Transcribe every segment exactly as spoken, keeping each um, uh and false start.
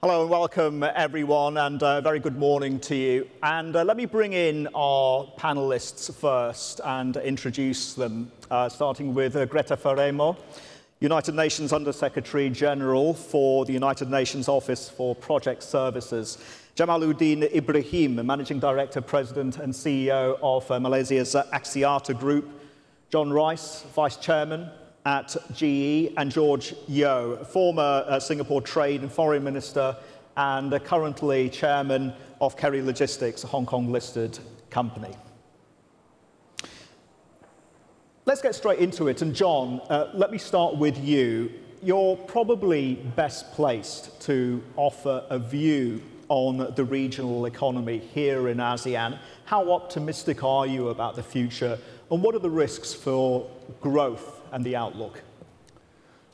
Hello and welcome everyone, and a very good morning to you. And uh, let me bring in our panellists first and introduce them, uh, starting with uh, Grete Faremo, United Nations Under-Secretary General for the United Nations Office for Project Services; Jamaluddin Ibrahim, Managing Director, President and C E O of uh, Malaysia's uh, Axiata Group; John Rice, Vice Chairman at G E, and George Yeo, former uh, Singapore Trade and Foreign Minister and uh, currently Chairman of Kerry Logistics, a Hong Kong-listed company. Let's get straight into it. And John, uh, let me start with you. You're probably best placed to offer a view on the regional economy here in ASEAN. How optimistic are you about the future, and what are the risks for growth and the outlook?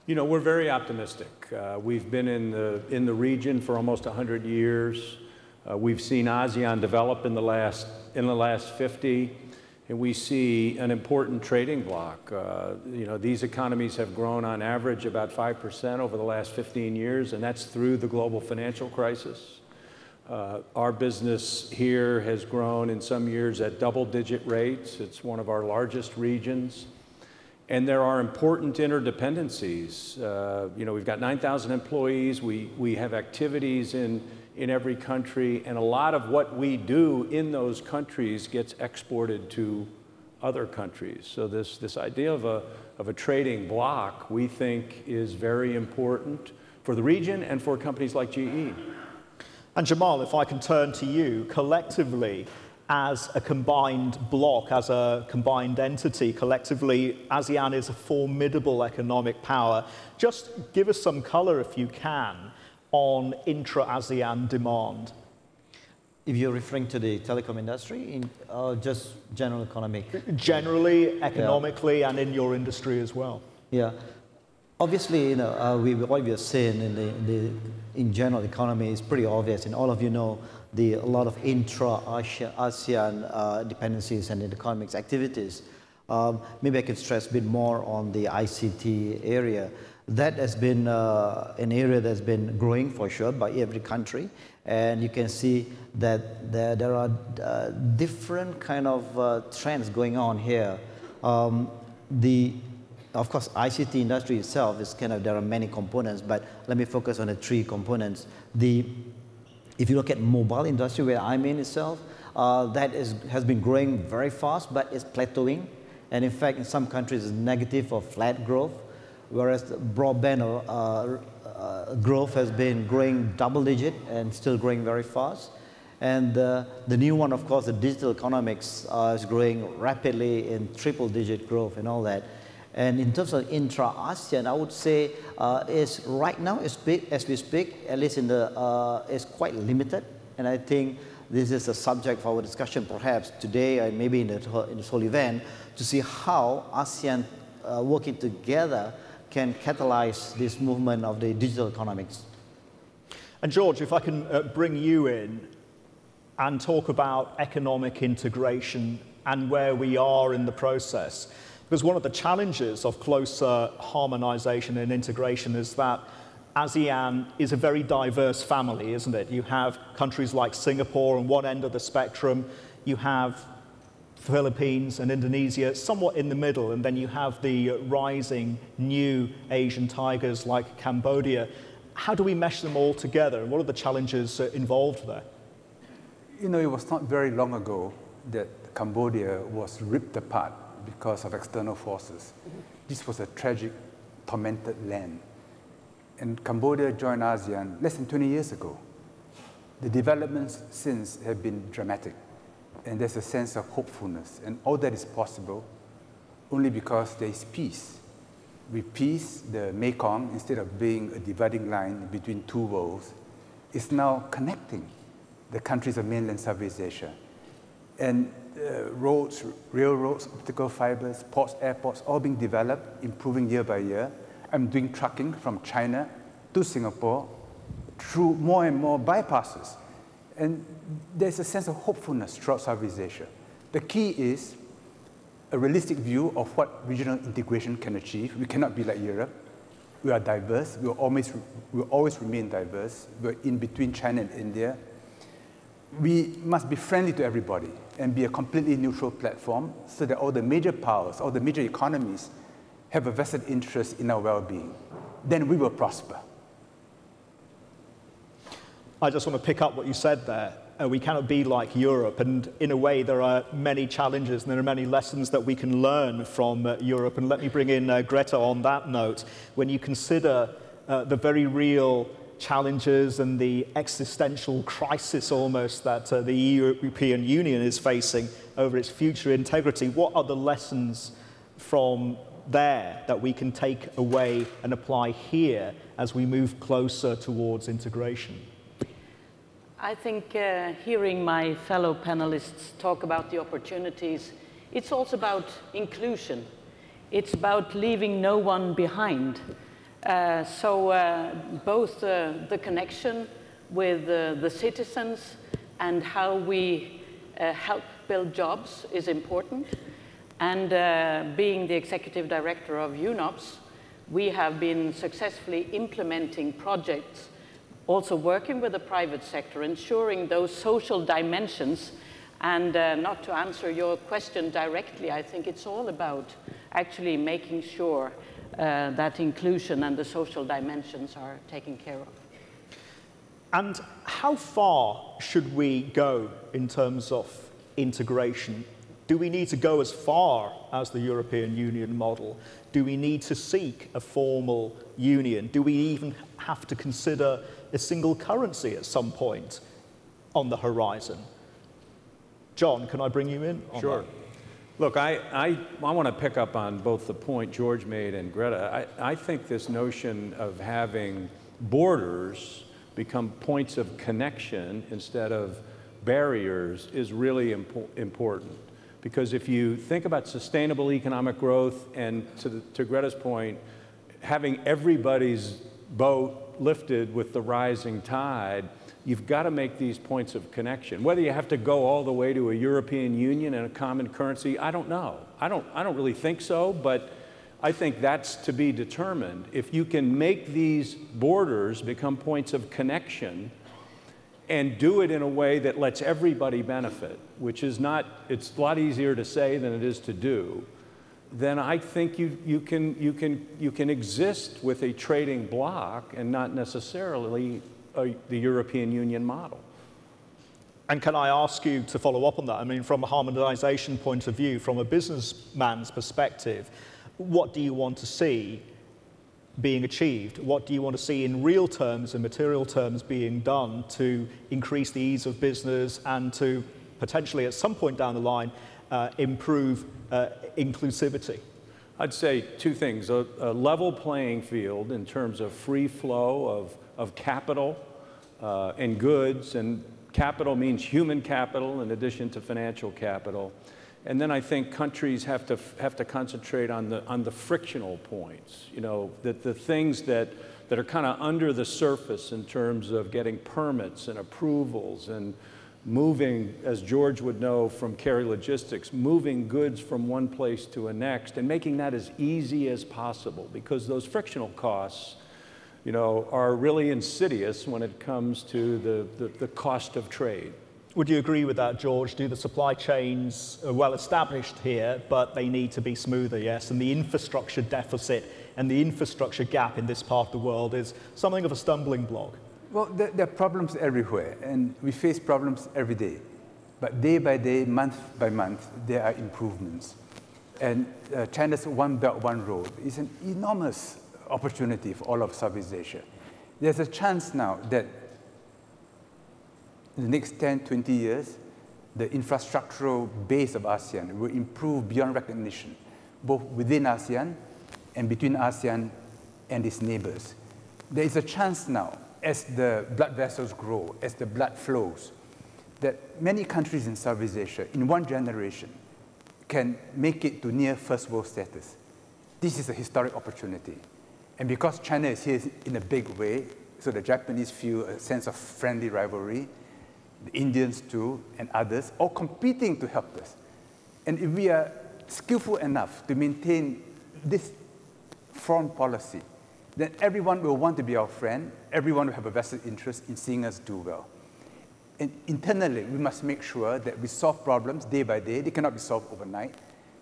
You know, we're very optimistic. Uh, we've been in the, in the region for almost one hundred years. Uh, we've seen ASEAN develop in the last, in the last fifty, and we see an important trading bloc. Uh, you know, these economies have grown on average about five percent over the last fifteen years, and that's through the global financial crisis. Uh, our business here has grown in some years at double-digit rates. It's one of our largest regions. And there are important interdependencies. Uh, you know, we've got nine thousand employees. We, we have activities in, in every country. And a lot of what we do in those countries gets exported to other countries. So this, this idea of a, of a trading bloc, we think, is very important for the region and for companies like G E. And Jamal, if I can turn to you, collectively, as a combined bloc, as a combined entity, collectively, ASEAN is a formidable economic power. Just give us some color, if you can, on intra-ASEAN demand. If you're referring to the telecom industry, in, uh, just general economic? Generally, economically, yeah. And in your industry as well. Yeah. Obviously, you know, uh, we, what we are seeing in the, in the in general economy is pretty obvious, and all of you know the, a lot of intra-ASEAN uh, dependencies and economics activities. Um, maybe I could stress a bit more on the I C T area. That has been uh, an area that's been growing for sure by every country, and you can see that there, there are uh, different kind of uh, trends going on here. Um, the Of course, I C T industry itself is kind of, there are many components, but let me focus on the three components. The, if you look at mobile industry, where I'm in itself, uh, that is, has been growing very fast, but it's plateauing. And in fact, in some countries, it's negative or flat growth, whereas the broadband uh, uh, growth has been growing double digit and still growing very fast. And uh, the new one, of course, the digital economics uh, is growing rapidly in triple digit growth and all that. And in terms of intra-ASEAN, I would say uh, is right now, as we speak, at least in the, uh, is quite limited. And I think this is a subject for our discussion perhaps today and maybe in, the, in this whole event, to see how ASEAN uh, working together can catalyze this movement of the digital economics. And George, if I can uh, bring you in and talk about economic integration and where we are in the process. Because one of the challenges of closer harmonization and integration is that ASEAN is a very diverse family, isn't it? You have countries like Singapore on one end of the spectrum, you have Philippines and Indonesia somewhat in the middle, and then you have the rising new Asian tigers like Cambodia. How do we mesh them all together, and what are the challenges involved there? You know, it was not very long ago that Cambodia was ripped apart because of external forces. This was a tragic, tormented land. And Cambodia joined ASEAN less than twenty years ago. The developments since have been dramatic, and there's a sense of hopefulness. And all that is possible only because there is peace. With peace, the Mekong, instead of being a dividing line between two worlds, is now connecting the countries of mainland Southeast Asia. And Uh, roads, railroads, optical fibers, ports, airports, all being developed, improving year by year. I'm doing trucking from China to Singapore through more and more bypasses. And there's a sense of hopefulness throughout Southeast Asia. The key is a realistic view of what regional integration can achieve. We cannot be like Europe. We are diverse. We will always, we'll always remain diverse. We're in between China and India. We must be friendly to everybody and be a completely neutral platform so that all the major powers, all the major economies have a vested interest in our well-being. Then we will prosper. I just want to pick up what you said there. Uh, we cannot be like Europe, and in a way there are many challenges and there are many lessons that we can learn from uh, Europe. And let me bring in uh, Grete on that note. When you consider uh, the very real challenges and the existential crisis almost that uh, the European Union is facing over its future integrity, what are the lessons from there that we can take away and apply here as we move closer towards integration? I think uh, hearing my fellow panelists talk about the opportunities, it's also about inclusion. It's about leaving no one behind. Uh, so uh, both uh, the connection with uh, the citizens and how we uh, help build jobs is important. And uh, being the executive director of UNOPS, we have been successfully implementing projects, also working with the private sector, ensuring those social dimensions. And uh, not to answer your question directly, I think it's all about actually making sure uh, that inclusion and the social dimensions are taken care of. And how far should we go in terms of integration? Do we need to go as far as the European Union model? Do we need to seek a formal union? Do we even have to consider a single currency at some point on the horizon? John, can I bring you in? Sure. That? Look, I, I, I want to pick up on both the point George made and Grete. I, I think this notion of having borders become points of connection instead of barriers is really impo important. Because if you think about sustainable economic growth and, to, the, to Grete's point, having everybody's boat lifted with the rising tide, you've got to make these points of connection. Whether you have to go all the way to a European Union and a common currency, I don't know. I don't, I don't really think so, but I think that's to be determined. If you can make these borders become points of connection and do it in a way that lets everybody benefit, which is not, it's a lot easier to say than it is to do, then I think you, you, can, you, can, you can exist with a trading bloc and not necessarily a, the European Union model. And can I ask you to follow up on that? I mean, from a harmonization point of view, from a businessman's perspective, what do you want to see being achieved? What do you want to see in real terms and material terms being done to increase the ease of business and to potentially at some point down the line Uh, improve uh, inclusivity? I'd say two things. A, a level playing field in terms of free flow of, of capital uh, and goods, and capital means human capital in addition to financial capital. And then I think countries have to, have to concentrate on the, on the frictional points, you know, that the things that, that are kind of under the surface in terms of getting permits and approvals and moving, as George would know from Kerry Logistics, moving goods from one place to a next and making that as easy as possible, because those frictional costs, you know, are really insidious when it comes to the, the, the cost of trade. Would you agree with that, George? Do the supply chains are well established here, but they need to be smoother, yes? And the infrastructure deficit and the infrastructure gap in this part of the world is something of a stumbling block. Well, there are problems everywhere, and we face problems every day. But day by day, month by month, there are improvements. And uh, China's One Belt, One Road is an enormous opportunity for all of Southeast Asia. There's a chance now that in the next ten, twenty years, the infrastructural base of ASEAN will improve beyond recognition, both within ASEAN and between ASEAN and its neighbors. There is a chance now, as the blood vessels grow, as the blood flows, that many countries in Southeast Asia, in one generation, can make it to near first world status. This is a historic opportunity. And because China is here in a big way, so the Japanese feel a sense of friendly rivalry, the Indians too, and others, all competing to help us. And if we are skillful enough to maintain this foreign policy, then everyone will want to be our friend, everyone will have a vested interest in seeing us do well. And internally, we must make sure that we solve problems day by day. They cannot be solved overnight,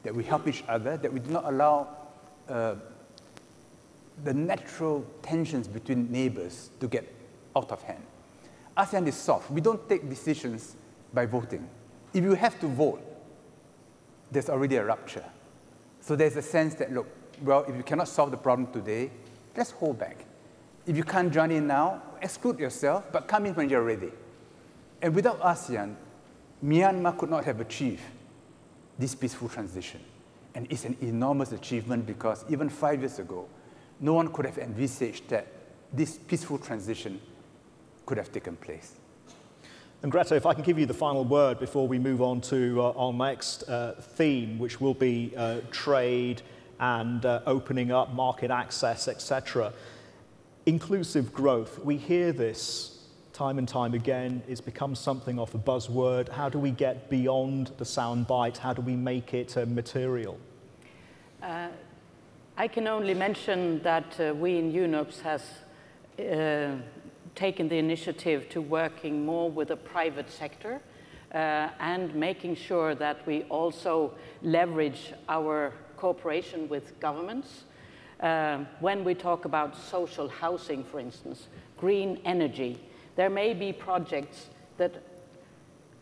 that we help each other, that we do not allow uh, the natural tensions between neighbors to get out of hand. ASEAN is soft. We don't take decisions by voting. If you have to vote, there's already a rupture. So there's a sense that, look, well, if you cannot solve the problem today, let's hold back. If you can't join in now, exclude yourself, but come in when you're ready. And without ASEAN, Myanmar could not have achieved this peaceful transition. And it's an enormous achievement because even five years ago, no one could have envisaged that this peaceful transition could have taken place. And Grete, if I can give you the final word before we move on to uh, our next uh, theme, which will be uh, trade and uh, opening up market access, et cetera. Inclusive growth, we hear this time and time again. It's become something of a buzzword. How do we get beyond the soundbite? How do we make it uh, material? Uh, I can only mention that uh, we in UNOPS has uh, taken the initiative to working more with the private sector uh, and making sure that we also leverage our cooperation with governments. Uh, when we talk about social housing, for instance, green energy, there may be projects that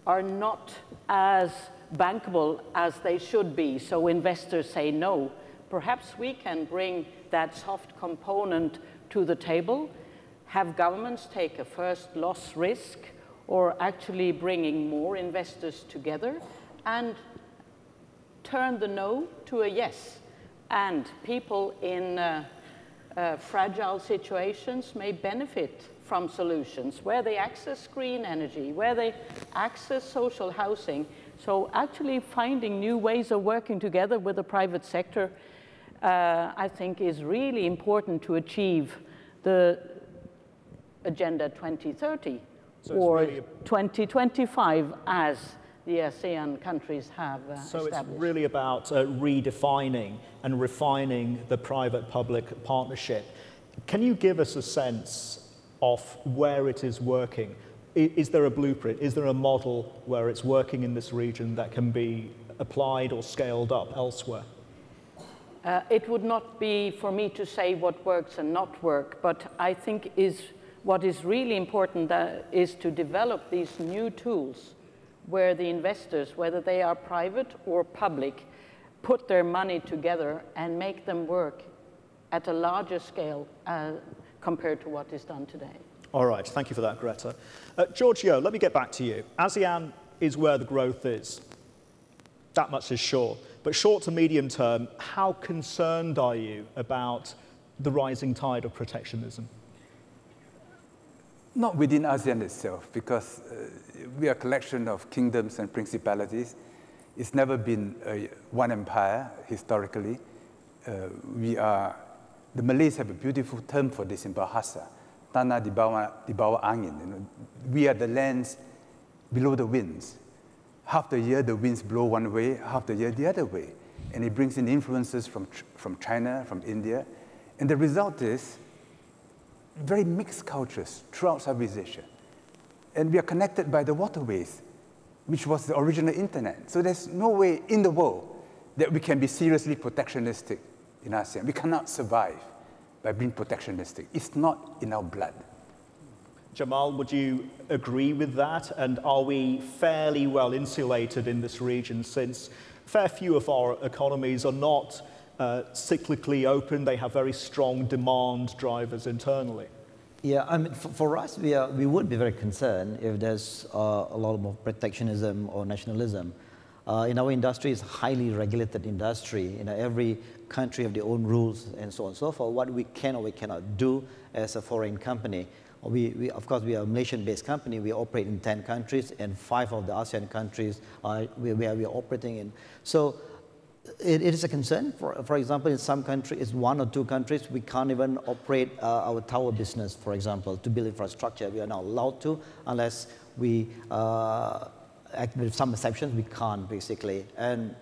are not as bankable as they should be, so investors say no. Perhaps we can bring that soft component to the table, have governments take a first loss risk, or actually bringing more investors together and turn the no to a yes. And people in uh, uh, fragile situations may benefit from solutions where they access green energy, where they access social housing. So actually finding new ways of working together with the private sector, uh, I think is really important to achieve the Agenda twenty thirty, so or really twenty twenty-five, as the ASEAN countries have uh, so established. So it's really about uh, redefining and refining the private-public partnership. Can you give us a sense of where it is working? I is there a blueprint? Is there a model where it's working in this region that can be applied or scaled up elsewhere? Uh, it would not be for me to say what works and not work, but I think is what is really important uh, is to develop these new tools where the investors, whether they are private or public, put their money together and make them work at a larger scale uh, compared to what is done today. All right, thank you for that, Grete. Uh, George Yeo, let me get back to you. ASEAN is where the growth is. That much is sure. But short to medium term, how concerned are you about the rising tide of protectionism? Not within ASEAN itself, because uh, we are a collection of kingdoms and principalities. It's never been uh, one empire historically. Uh, we are, the Malays have a beautiful term for this in Bahasa, Tanah di bawah, di bawah angin. You know, we are the lands below the winds. Half the year the winds blow one way, half the year the other way. And it brings in influences from, from China, from India. And the result is very mixed cultures throughout Southeast Asia. And we are connected by the waterways, which was the original internet. So there's no way in the world that we can be seriously protectionistic in ASEAN. We cannot survive by being protectionistic. It's not in our blood. Jamal, would you agree with that? And are we fairly well insulated in this region, since a fair few of our economies are not Uh, cyclically open? They have very strong demand drivers internally. Yeah, I mean, for, for us, we, are, we would be very concerned if there's uh, a lot more protectionism or nationalism. Uh, in our industry, it's a highly regulated industry. You know, every country have their own rules and so on and so forth. What we can or we cannot do as a foreign company. We, we, of course, we are a Malaysian-based company. We operate in ten countries, and five of the ASEAN countries are where we are, we are operating in. So It, it is a concern. For, for example, in some countries, it's one or two countries, we can't even operate uh, our tower business, for example, to build infrastructure. We are not allowed to, unless we, uh, act with some exceptions, we can't, basically. And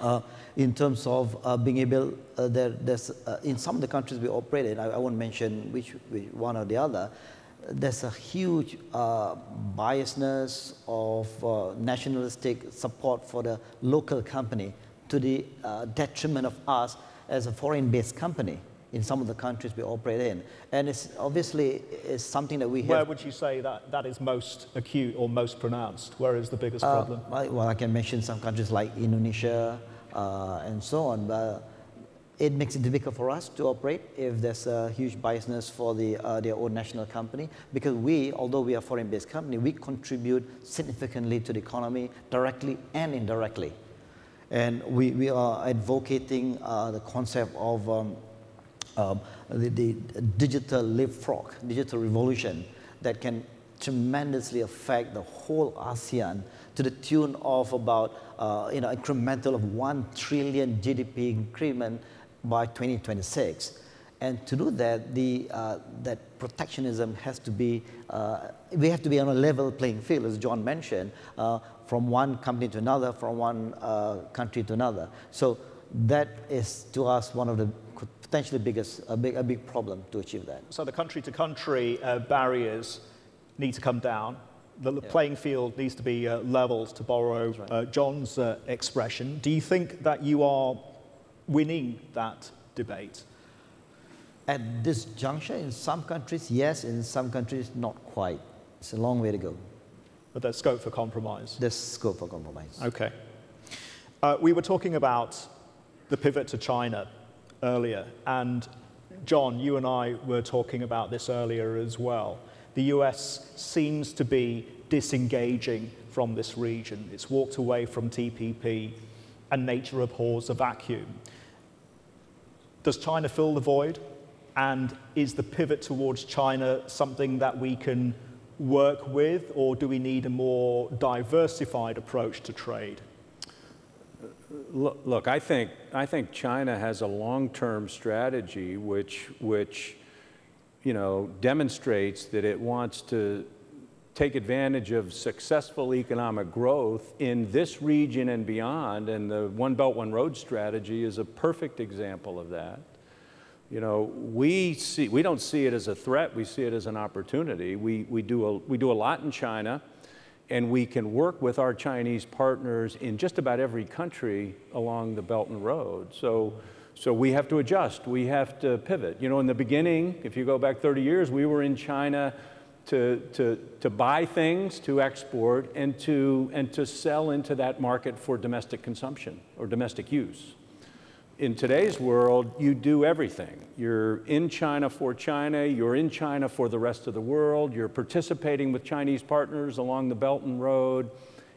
uh, in terms of uh, being able, uh, there, there's, uh, in some of the countries we operate in, I, I won't mention which, which one or the other, there's a huge uh, biasness of uh, nationalistic support for the local company to the uh, detriment of us as a foreign-based company in some of the countries we operate in. And it's obviously it's something that we have. Where would you say that, that is most acute or most pronounced? Where is the biggest uh, problem? I, well, I can mention some countries like Indonesia uh, and so on, but it makes it difficult for us to operate if there's a huge biasness for the, uh, their own national company, because we, although we are a foreign-based company, we contribute significantly to the economy directly and indirectly. And we, we are advocating uh, the concept of um, um, the, the digital leapfrog, digital revolution that can tremendously affect the whole ASEAN to the tune of about, uh, you know, incremental of one trillion G D P increment by twenty twenty-six. And to do that, the, uh, that protectionism has to be, uh, we have to be on a level playing field, as John mentioned, uh, from one company to another, from one uh, country to another. So that is, to us, one of the potentially biggest, a big, a big problem to achieve that. So the country-to-country uh, barriers need to come down. The yeah. playing field needs to be uh, leveled, to borrow right. uh, John's uh, expression. Do you think that you are winning that debate? At this juncture, in some countries, yes. In some countries, not quite. It's a long way to go. But there's scope for compromise? There's scope for compromise. OK. Uh, we were talking about the pivot to China earlier. And, John, you and I were talking about this earlier as well. The U S seems to be disengaging from this region. It's walked away from T P P, and nature abhors a vacuum. Does China fill the void? And is the pivot towards China something that we can work with, or do we need a more diversified approach to trade? Look, look I, think, I think China has a long-term strategy which, which you know, demonstrates that it wants to take advantage of successful economic growth in this region and beyond, and the One Belt, One Road strategy is a perfect example of that. You know, we, see, we don't see it as a threat, we see it as an opportunity. We, we, do a, we do a lot in China, and we can work with our Chinese partners in just about every country along the Belt and Road. So, so we have to adjust, we have to pivot. You know, in the beginning, if you go back thirty years, we were in China to, to, to buy things, to export, and to, and to sell into that market for domestic consumption or domestic use. In today's world, you do everything. You're in China for China, you're in China for the rest of the world, you're participating with Chinese partners along the Belt and Road,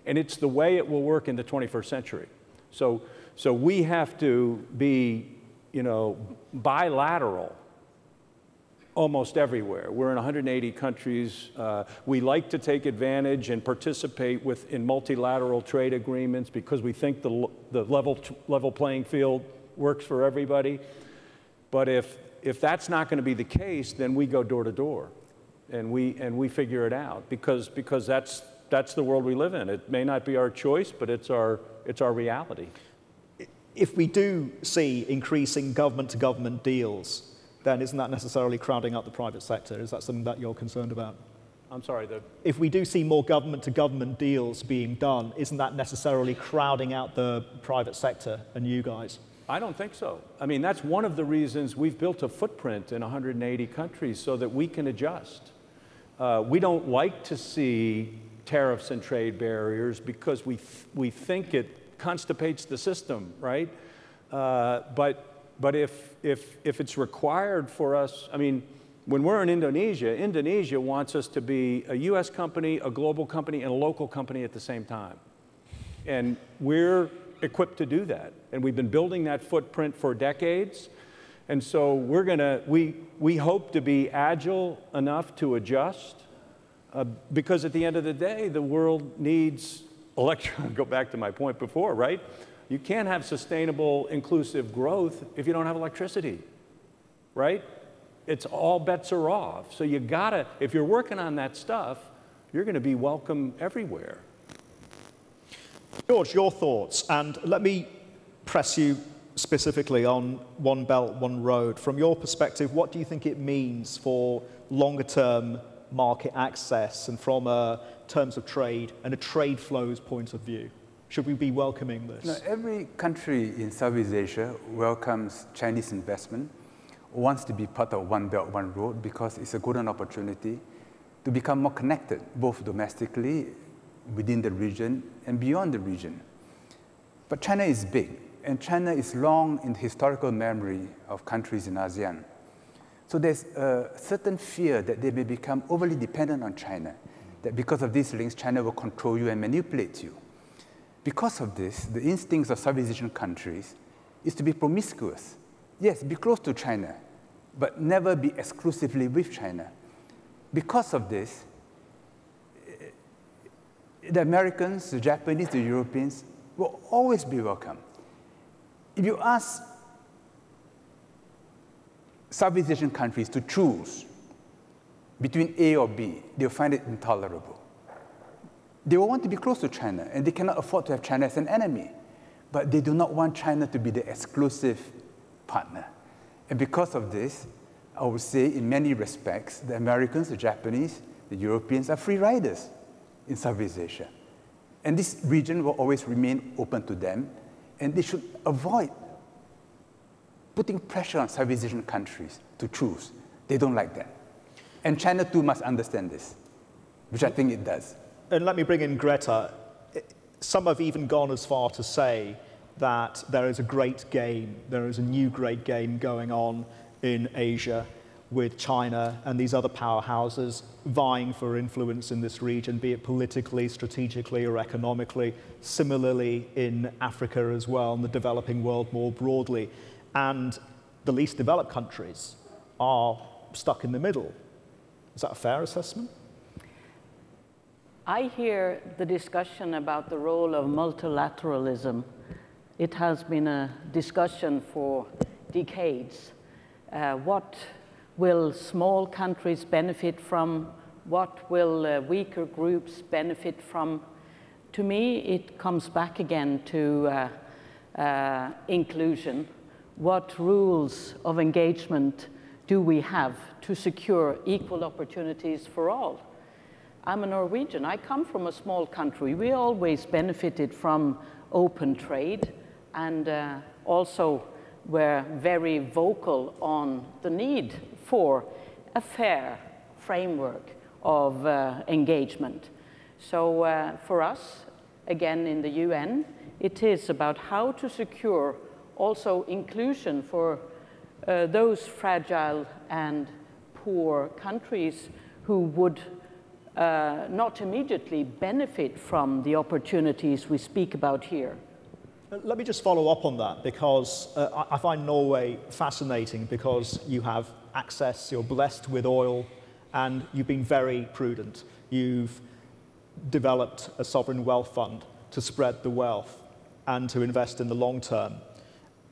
and it's the way it will work in the twenty-first century. So, so we have to be, you know, bilateral almost everywhere. We're in one hundred eighty countries. Uh, we like to take advantage and participate with, in multilateral trade agreements because we think the, the level, level playing field works for everybody. But if, if that's not going to be the case, then we go door to door and we, and we figure it out because, because that's, that's the world we live in. It may not be our choice, but it's our, it's our reality. If we do see increasing government-to-government deals, then isn't that necessarily crowding up the private sector? Is that something that you're concerned about? I'm sorry, the... If we do see more government-to-government deals being done, isn't that necessarily crowding out the private sector and you guys? I don't think so. I mean, that's one of the reasons we've built a footprint in one hundred eighty countries so that we can adjust. Uh, we don't like to see tariffs and trade barriers because we, th we think it constipates the system, right? Uh, but but if, if, if it's required for us, I mean, when we're in Indonesia, Indonesia wants us to be a U S company, a global company, and a local company at the same time. And we're equipped to do that. And we've been building that footprint for decades. And so we're gonna, we, we hope to be agile enough to adjust uh, because at the end of the day, the world needs electron, go back to my point before, right? You can't have sustainable, inclusive growth if you don't have electricity, right? It's all bets are off. So you gotta, if you're working on that stuff, you're gonna be welcome everywhere. George, your thoughts, and let me press you specifically on One Belt, One Road. From your perspective, what do you think it means for longer-term market access and from a terms of trade and a trade flows point of view? Should we be welcoming this? No, every country in Southeast Asia welcomes Chinese investment, wants to be part of One Belt, One Road, because it's a golden opportunity to become more connected, both domestically, within the region, and beyond the region. But China is big, and China is long in the historical memory of countries in ASEAN. So there's a certain fear that they may become overly dependent on China, that because of these links, China will control you and manipulate you. Because of this, the instincts of Southeast Asian countries is to be promiscuous. Yes, be close to China, but never be exclusively with China. Because of this, the Americans, the Japanese, the Europeans will always be welcome. If you ask Southeast Asian countries to choose between A or B, they'll find it intolerable. They will want to be close to China, and they cannot afford to have China as an enemy. But they do not want China to be the exclusive partner. And because of this, I would say in many respects, the Americans, the Japanese, the Europeans are free riders in Southeast Asia. And this region will always remain open to them, and they should avoid putting pressure on Southeast Asian countries to choose. They don't like that. And China too must understand this, which I think it does. And let me bring in Greta. Some have even gone as far to say that there is a great game, there is a new great game going on in Asia with China and these other powerhouses vying for influence in this region, be it politically, strategically, or economically. Similarly in Africa as well, and the developing world more broadly. And the least developed countries are stuck in the middle. Is that a fair assessment? I hear the discussion about the role of multilateralism. It has been a discussion for decades. Uh, what will small countries benefit from? What will uh, weaker groups benefit from? To me, it comes back again to uh, uh, inclusion. What rules of engagement do we have to secure equal opportunities for all? I'm a Norwegian. I come from a small country. We always benefited from open trade, and uh, also were very vocal on the need for a fair framework of uh, engagement. So uh, for us, again in the U N, it is about how to secure also inclusion for uh, those fragile and poor countries who would uh, not immediately benefit from the opportunities we speak about here. Let me just follow up on that, because uh, I find Norway fascinating, because you have access, you're blessed with oil, and you've been very prudent. You've developed a sovereign wealth fund to spread the wealth and to invest in the long term.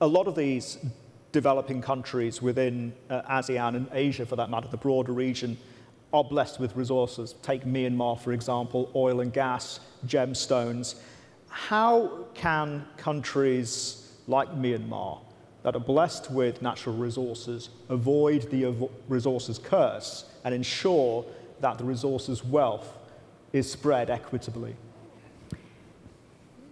A lot of these developing countries within uh, ASEAN and Asia, for that matter, the broader region, are blessed with resources. Take Myanmar, for example, oil and gas, gemstones. How can countries like Myanmar, that are blessed with natural resources, avoid the resources curse and ensure that the resources wealth is spread equitably?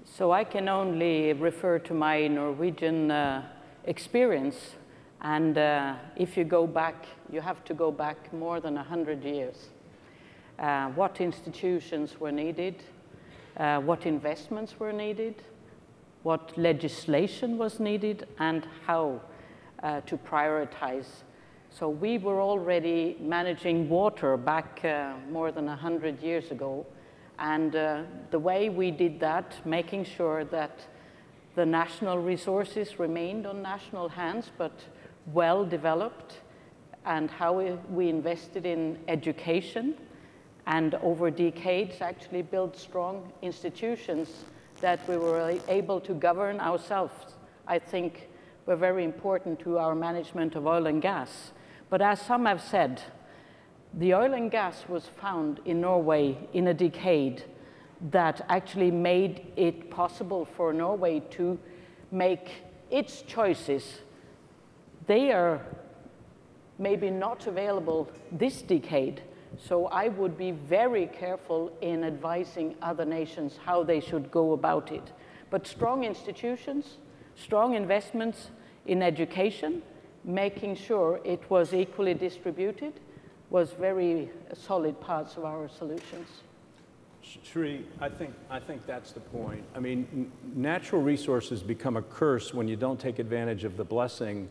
So I can only refer to my Norwegian uh, experience, and uh, if you go back, you have to go back more than one hundred years. Uh, what institutions were needed, uh, what investments were needed, what legislation was needed, and how uh, to prioritize. So we were already managing water back uh, more than one hundred years ago. And uh, the way we did that, making sure that the national resources remained on national hands, but well developed, and how we invested in education, and over decades actually built strong institutions that we were able to govern ourselves, I think were very important to our management of oil and gas. But as some have said, the oil and gas was found in Norway in a decade that actually made it possible for Norway to make its choices, they are maybe not available this decade. So I would be very careful in advising other nations how they should go about it. But strong institutions, strong investments in education, making sure it was equally distributed, was very solid parts of our solutions. Sri, I think, I think that's the point. I mean, natural resources become a curse when you don't take advantage of the blessing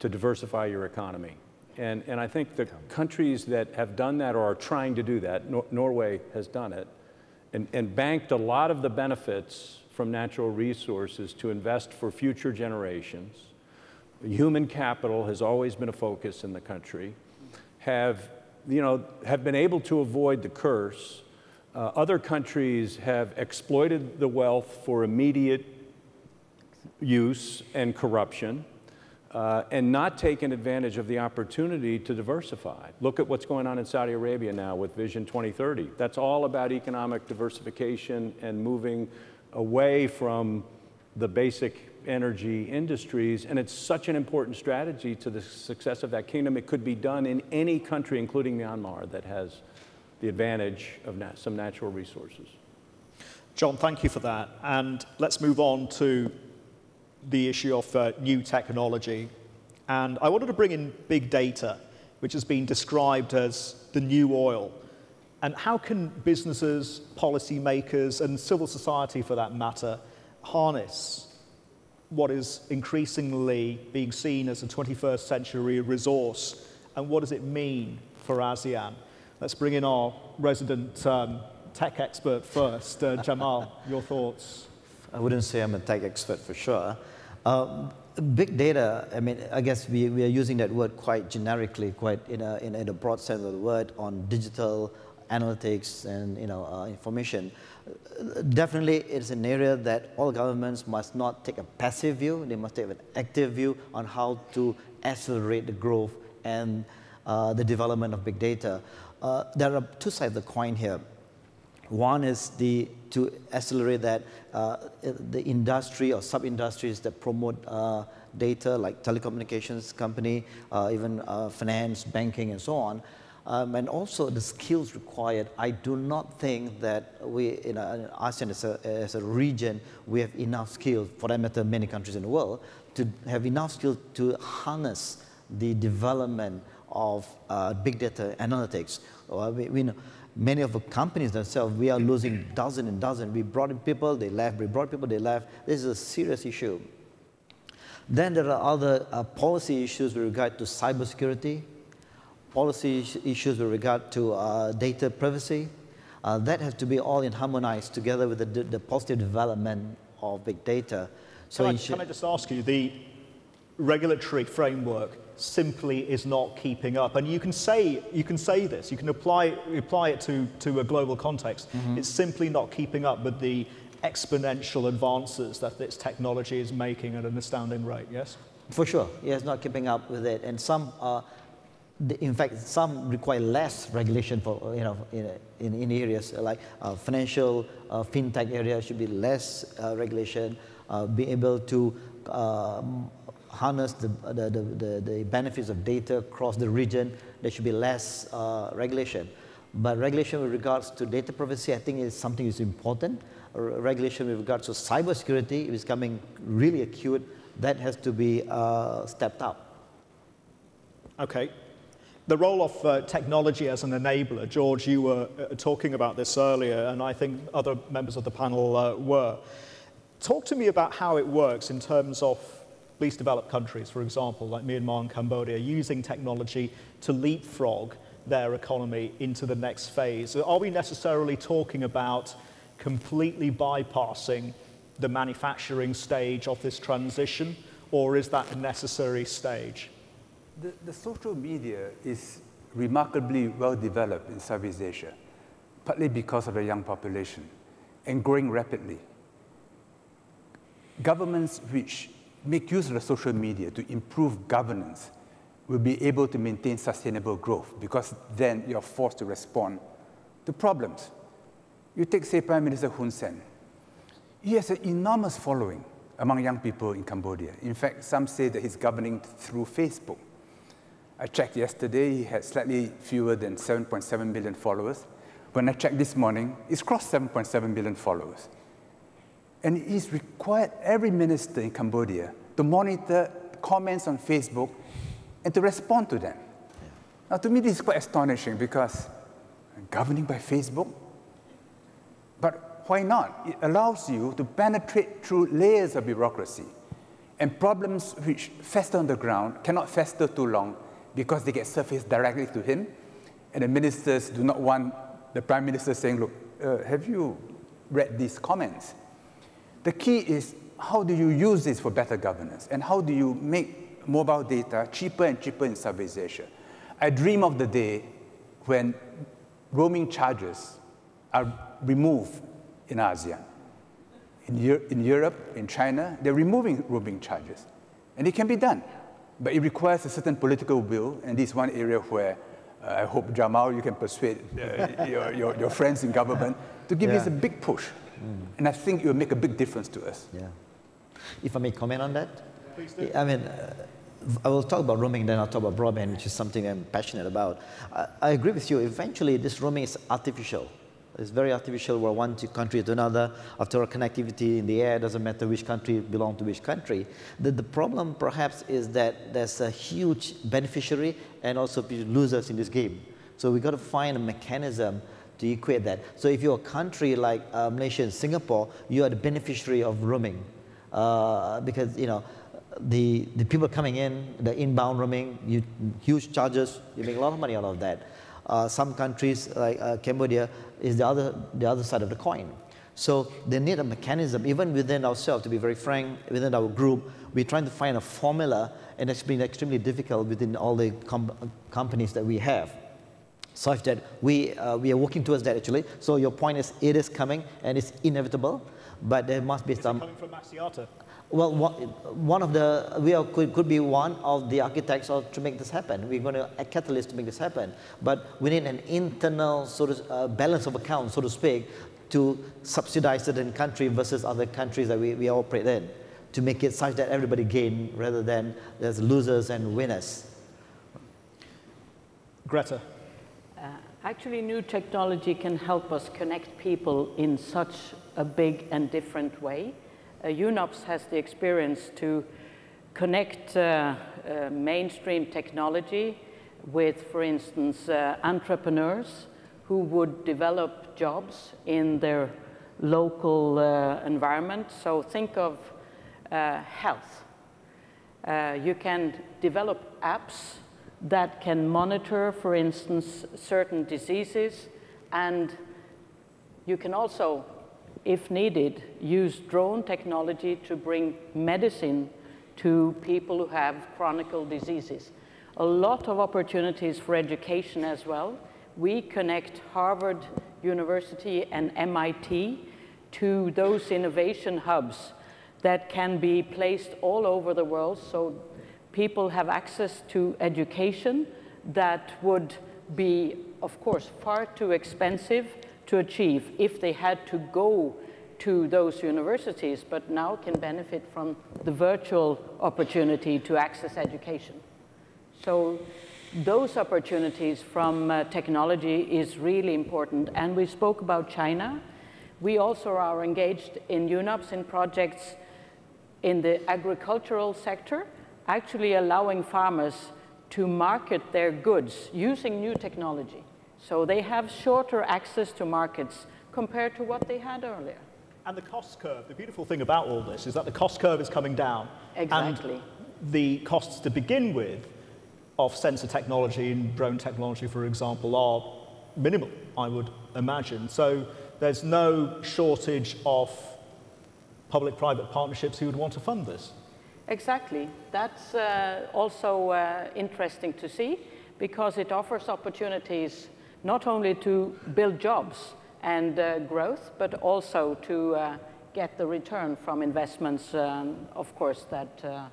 to diversify your economy. And, and I think the countries that have done that or are trying to do that, Nor- Norway has done it, and, and banked a lot of the benefits from natural resources to invest for future generations. Human capital has always been a focus in the country, have, you know, have been able to avoid the curse. Uh, other countries have exploited the wealth for immediate use and corruption, uh, and not taken advantage of the opportunity to diversify. Look at what's going on in Saudi Arabia now with Vision twenty thirty. That's all about economic diversification and moving away from the basic energy industries, and it's such an important strategy to the success of that kingdom. It could be done in any country, including Myanmar, that has the advantage of nat- some natural resources. John, thank you for that. And let's move on to the issue of uh, new technology. And I wanted to bring in big data, which has been described as the new oil. And how can businesses, policymakers, and civil society, for that matter, harness what is increasingly being seen as a twenty-first century resource? And what does it mean for ASEAN? Let's bring in our resident um, tech expert first. Uh, Jamal, your thoughts? I wouldn't say I'm a tech expert for sure. Uh, big data, I mean, I guess we, we are using that word quite generically, quite in a, in a broad sense of the word, on digital analytics and you know, uh, information. Uh, definitely, it's an area that all governments must not take a passive view. They must take an active view on how to accelerate the growth and uh, the development of big data. Uh, there are two sides of the coin here. One is the, to accelerate that, uh, the industry or sub-industries that promote uh, data, like telecommunications company, uh, even uh, finance, banking, and so on. Um, and also the skills required. I do not think that we, in ASEAN as a, as a region, we have enough skills, for that matter, many countries in the world, to have enough skills to harness the development of uh, big data analytics. Uh, we, we know many of the companies themselves, we are losing dozens and dozens. We brought in people, they left. We brought people, they left. This is a serious issue. Then there are other uh, policy issues with regard to cybersecurity, policy issues with regard to uh, data privacy. Uh, that has to be all in harmonized together with the, the positive development of big data. So can I, can I just ask you, the regulatory framework simply is not keeping up. And you can say, you can say this, you can apply, apply it to, to a global context. Mm-hmm. It's simply not keeping up with the exponential advances that this technology is making at an astounding rate, yes? For sure, yeah, it's not keeping up with it. And some are, in fact, some require less regulation for, you know, in, in, in areas like uh, financial, uh, fintech area should be less uh, regulation, uh, be able to uh, harness the, the, the, the benefits of data across the region. There should be less uh, regulation. But regulation with regards to data privacy, I think, is something is important. Regulation with regards to cybersecurity is becoming really acute. That has to be uh, stepped up. Okay. The role of uh, technology as an enabler, George, you were uh, talking about this earlier, and I think other members of the panel uh, were. Talk to me about how it works in terms of least developed countries, for example, like Myanmar and Cambodia, using technology to leapfrog their economy into the next phase. Are we necessarily talking about completely bypassing the manufacturing stage of this transition, or is that a necessary stage? The, the social media is remarkably well developed in Southeast Asia, partly because of the young population, and growing rapidly. Governments which make use of the social media to improve governance will be able to maintain sustainable growth, because then you're forced to respond to problems. You take, say, Prime Minister Hun Sen. He has an enormous following, among young people in Cambodia. In fact, some say that he's governing through Facebook. I checked yesterday, he had slightly fewer than seven point seven million followers. When I checked this morning, he's crossed seven point seven million followers. And it is required every minister in Cambodia to monitor comments on Facebook and to respond to them. Now, to me, this is quite astonishing because governing by Facebook? But why not? It allows you to penetrate through layers of bureaucracy. And problems which fester on the ground cannot fester too long because they get surfaced directly to him. And the ministers do not want the Prime Minister saying, look, uh, have you read these comments? The key is, how do you use this for better governance? And how do you make mobile data cheaper and cheaper in Southeast Asia? I dream of the day when roaming charges are removed in ASEAN. In, Euro in Europe, in China, they're removing roaming charges. And it can be done. But it requires a certain political will, and this is one area where uh, I hope, Jamal, you can persuade uh, your, your, your friends in government to give yeah. this a big push. Mm. And I think it will make a big difference to us. Yeah. If I may comment on that? Please do. I mean, uh, I will talk about roaming, then I'll talk about broadband, which is something I'm passionate about. I, I agree with you. Eventually, this roaming is artificial. It's very artificial. We're one country to another. After all, connectivity in the air, doesn't matter which country belongs to which country. The, the problem, perhaps, is that there's a huge beneficiary and also losers in this game. So we've got to find a mechanism to equate that. So if you're a country like uh, Malaysia and Singapore, you are the beneficiary of roaming uh, because, you know, The, the people coming in, the inbound roaming, you, huge charges, you make a lot of money out of that. Uh, some countries, like uh, Cambodia, is the other, the other side of the coin. So they need a mechanism, even within ourselves, to be very frank, within our group, we're trying to find a formula, and it's been extremely difficult within all the com companies that we have. Such that we, uh, we are working towards that, actually. So your point is, it is coming, and it's inevitable, but there must be is some... coming from Axiata? Well, one of the, we are, could, could be one of the architects of, to make this happen. We're going to a catalyst to make this happen. But we need an internal sort of uh, balance of account, so to speak, to subsidize certain country versus other countries that we, we operate in, to make it such that everybody gain rather than there's losers and winners. Greta. Uh, actually, new technology can help us connect people in such a big and different way. Uh, UNOPS has the experience to connect uh, uh, mainstream technology with, for instance, uh, entrepreneurs who would develop jobs in their local uh, environment. So think of uh, health. Uh, you can develop apps that can monitor, for instance, certain diseases, and you can also, if needed, use drone technology to bring medicine to people who have chronic diseases. A lot of opportunities for education as well. We connect Harvard University and M I T to those innovation hubs that can be placed all over the world, so people have access to education that would be, of course, far too expensive to achieve if they had to go to those universities, but now can benefit from the virtual opportunity to access education. So those opportunities from uh, technology is really important. And we spoke about China. We also are engaged in UNOPS in projects in the agricultural sector, actually allowing farmers to market their goods using new technology. So they have shorter access to markets compared to what they had earlier. And the cost curve, the beautiful thing about all this is that the cost curve is coming down. Exactly. And the costs to begin with of sensor technology and drone technology, for example, are minimal, I would imagine. So there's no shortage of public-private partnerships who would want to fund this. Exactly. That's uh, also uh, interesting to see, because it offers opportunities not only to build jobs and uh, growth, but also to uh, get the return from investments, um, of course, that uh,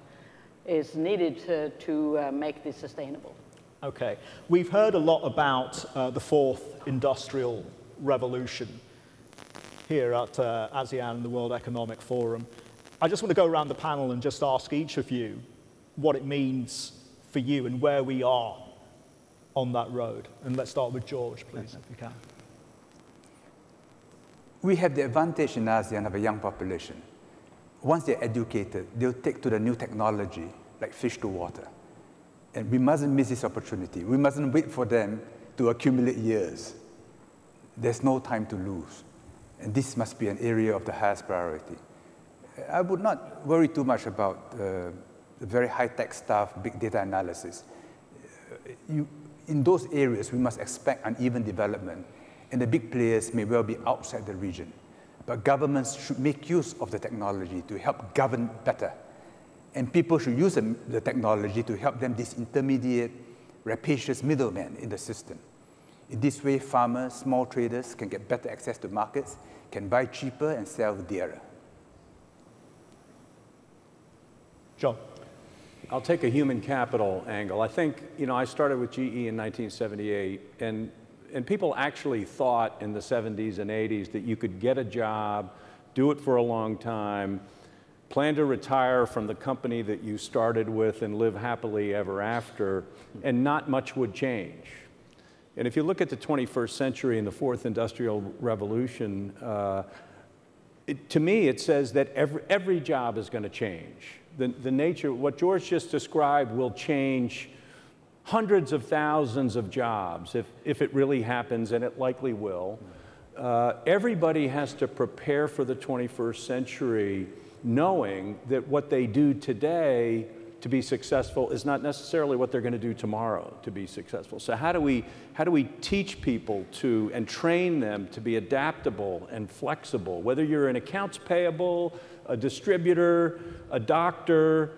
is needed uh, to uh, make this sustainable. Okay. We've heard a lot about uh, the fourth industrial revolution here at uh, ASEAN and the World Economic Forum. I just want to go around the panel and just ask each of you what it means for you and where we are on that road. And let's start with George, please, if you can. We have the advantage in ASEAN of a young population. Once they're educated, they'll take to the new technology, like fish to water. And we mustn't miss this opportunity. We mustn't wait for them to accumulate years. There's no time to lose. And this must be an area of the highest priority. I would not worry too much about uh, the very high-tech stuff, big data analysis. You, in those areas, we must expect uneven development, and the big players may well be outside the region. But governments should make use of the technology to help govern better. And people should use the technology to help them disintermediate rapacious middlemen in the system. In this way, farmers, small traders can get better access to markets, can buy cheaper and sell dearer. John. I'll take a human capital angle. I think, you know, I started with G E in nineteen seventy-eight, and, and people actually thought in the seventies and eighties that you could get a job, do it for a long time, plan to retire from the company that you started with and live happily ever after, and not much would change. And if you look at the twenty-first century and the fourth industrial revolution, uh, it, to me it says that every, every job is going to change. The, the nature, what George just described will change hundreds of thousands of jobs if, if it really happens, and it likely will. Uh, everybody has to prepare for the twenty-first century knowing that what they do today to be successful is not necessarily what they're going to do tomorrow to be successful. So how do we, how do we teach people to and train them to be adaptable and flexible, whether you're an accounts payable, a distributor, a doctor,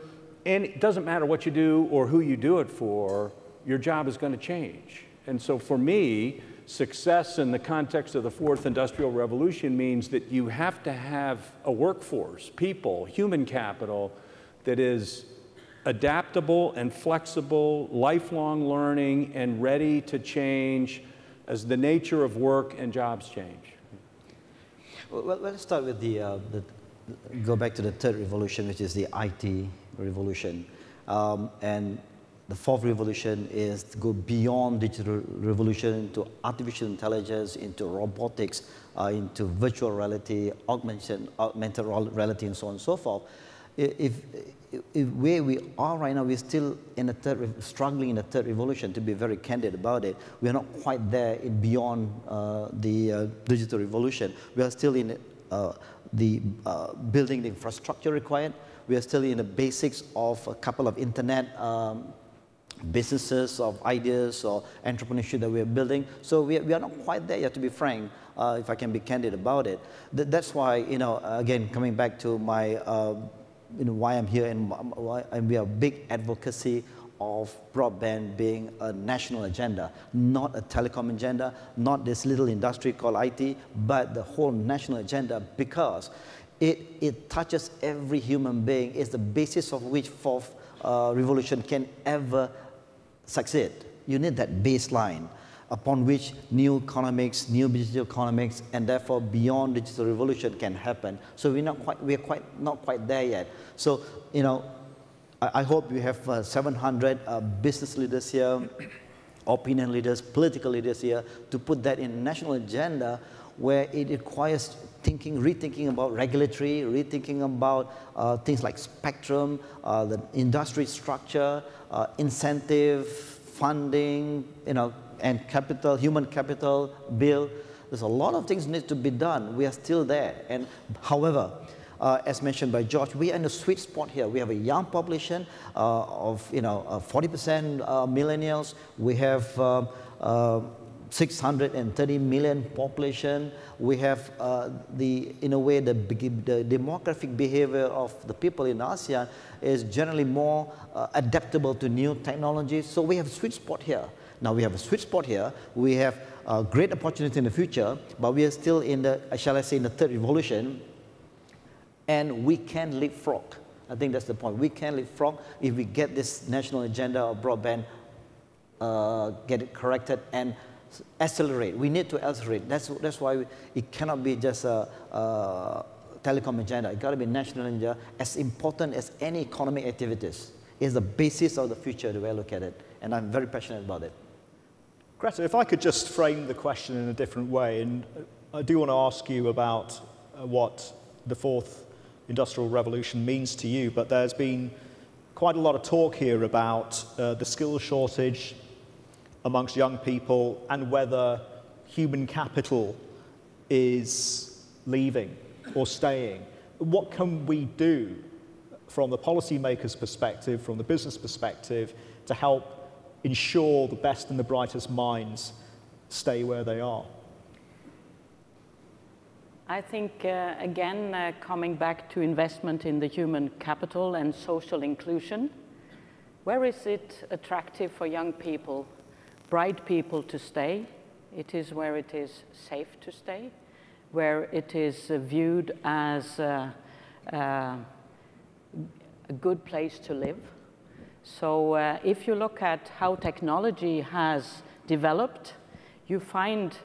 and it doesn't matter what you do or who you do it for, your job is going to change. And so for me, success in the context of the fourth industrial revolution means that you have to have a workforce, people, human capital that is adaptable and flexible, lifelong learning, and ready to change as the nature of work and jobs change. Well, let's start with the, uh, the go back to the third revolution, which is the I T revolution. Um, and the fourth revolution is to go beyond digital revolution into artificial intelligence, into robotics, uh, into virtual reality, augmented, augmented reality, and so on and so forth. If, if where we are right now, we're still in the third, struggling in the third revolution, to be very candid about it. We're not quite there in beyond uh, the uh, digital revolution. We are still in uh, the uh, building the infrastructure required. We are still in the basics of a couple of internet um, businesses, of ideas, or entrepreneurship that we are building. So we, we are not quite there yet, to be frank. Uh, if I can be candid about it, Th that's why, you know, again, coming back to my. Uh, You know, why I'm here, and, why, and we are big advocacy of broadband being a national agenda, not a telecom agenda, not this little industry called I T, but the whole national agenda, because it, it touches every human being. It's the basis of which fourth uh, revolution can ever succeed. You need that baseline upon which new economics, new digital economics, and therefore beyond digital revolution can happen. So we're not quite, we're quite, not quite there yet. So, you know, I, I hope we have uh, seven hundred uh, business leaders here, opinion leaders, political leaders here, to put that in a national agenda where it requires thinking, rethinking about regulatory, rethinking about uh, things like spectrum, uh, the industry structure, uh, incentive, funding, you know, and capital, human capital, bill. There's a lot of things need to be done. We are still there. And however, uh, as mentioned by George, we are in a sweet spot here. We have a young population uh, of, you know, uh, forty percent uh, millennials. We have uh, uh, six hundred thirty million population. We have uh, the, in a way, the, the demographic behavior of the people in ASEAN is generally more uh, adaptable to new technologies. So we have a sweet spot here. Now we have a sweet spot here. We have a great opportunity in the future, but we are still in the, shall I say, in the third revolution, and we can leapfrog. I think that's the point. We can leapfrog if we get this national agenda of broadband, uh, get it corrected and accelerate. We need to accelerate. That's, that's why we, it cannot be just a, a telecom agenda. It's got to be national agenda, as important as any economic activities. It's the basis of the future, the way I look at it, and I'm very passionate about it. Grete, if I could just frame the question in a different way, and I do want to ask you about what the fourth industrial revolution means to you, but there's been quite a lot of talk here about uh, the skill shortage amongst young people and whether human capital is leaving or staying. What can we do from the policymakers' perspective, from the business perspective, to help ensure the best and the brightest minds stay where they are? I think, uh, again, uh, coming back to investment in the human capital and social inclusion, where is it attractive for young people, bright people to stay? It is where it is safe to stay, where it is uh, viewed as uh, uh, a good place to live. So uh, if you look at how technology has developed, you find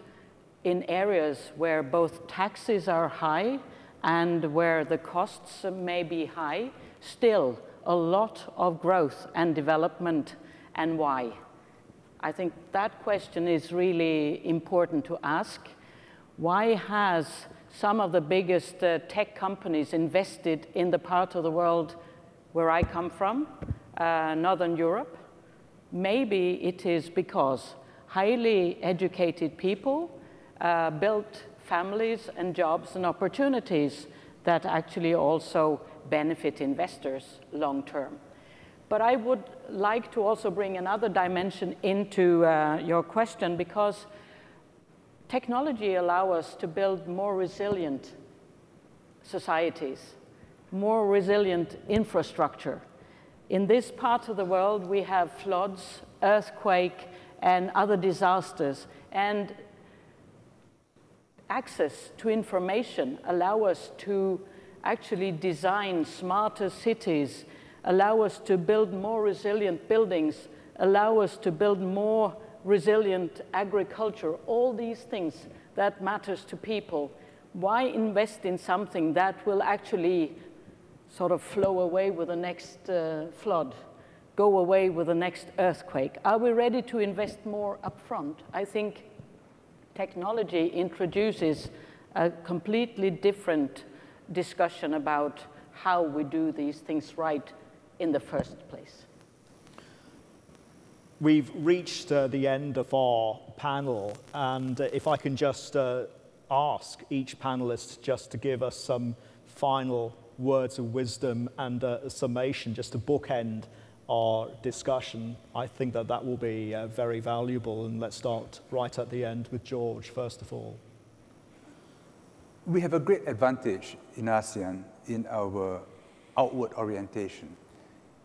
in areas where both taxes are high and where the costs may be high, still a lot of growth and development, and why? I think that question is really important to ask. Why has some of the biggest uh, tech companies invested in the part of the world where I come from, uh, Northern Europe? Maybe it is because highly educated people Uh, built families and jobs and opportunities that actually also benefit investors long term. But I would like to also bring another dimension into uh, your question, because technology allows us to build more resilient societies, more resilient infrastructure. In this part of the world, we have floods, earthquake, and other disasters, and access to information allow us to actually design smarter cities, allow us to build more resilient buildings, allow us to build more resilient agriculture, all these things that matters to people. Why invest in something that will actually sort of flow away with the next uh, flood, go away with the next earthquake? Are we ready to invest more upfront? I think technology introduces a completely different discussion about how we do these things right in the first place. We've reached uh, the end of our panel, and uh, if I can just uh, ask each panelist just to give us some final words of wisdom and uh, a summation, just to bookend our discussion, I think that that will be uh, very valuable. And let's start right at the end with George, first of all. We have a great advantage in ASEAN in our outward orientation.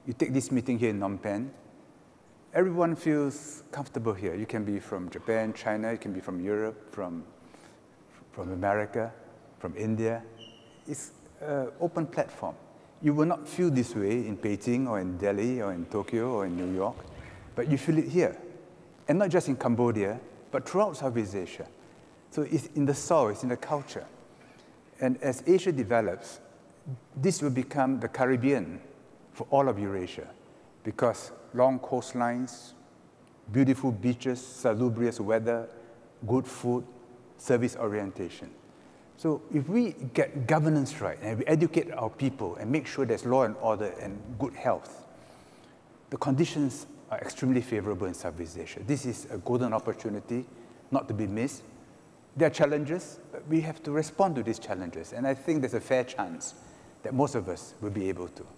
You take this meeting here in Phnom Penh, everyone feels comfortable here. You can be from Japan, China, you can be from Europe, from, from America, from India. It's an open platform. You will not feel this way in Beijing or in Delhi or in Tokyo or in New York, but you feel it here. And not just in Cambodia, but throughout Southeast Asia. So it's in the soul, it's in the culture. And as Asia develops, this will become the Caribbean for all of Eurasia, because long coastlines, beautiful beaches, salubrious weather, good food, service orientation. So if we get governance right, and we educate our people and make sure there's law and order and good health, the conditions are extremely favorable in Southeast Asia. This is a golden opportunity not to be missed. There are challenges, but we have to respond to these challenges. And I think there's a fair chance that most of us will be able to. You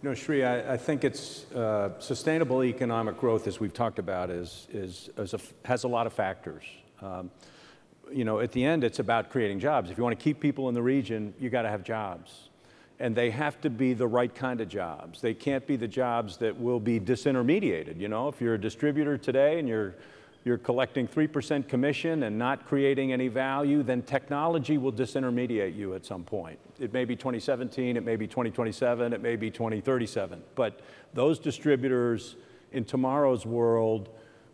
know, Sri, I, I think it's uh, sustainable economic growth, as we've talked about, is, is, is a, has a lot of factors. Um, You know, at the end, it's about creating jobs. If you want to keep people in the region, you got to have jobs. And they have to be the right kind of jobs. They can't be the jobs that will be disintermediated. You know, if you're a distributor today and you're, you're collecting three percent commission and not creating any value, then technology will disintermediate you at some point. It may be twenty seventeen, it may be twenty twenty-seven, it may be twenty thirty-seven. But those distributors in tomorrow's world,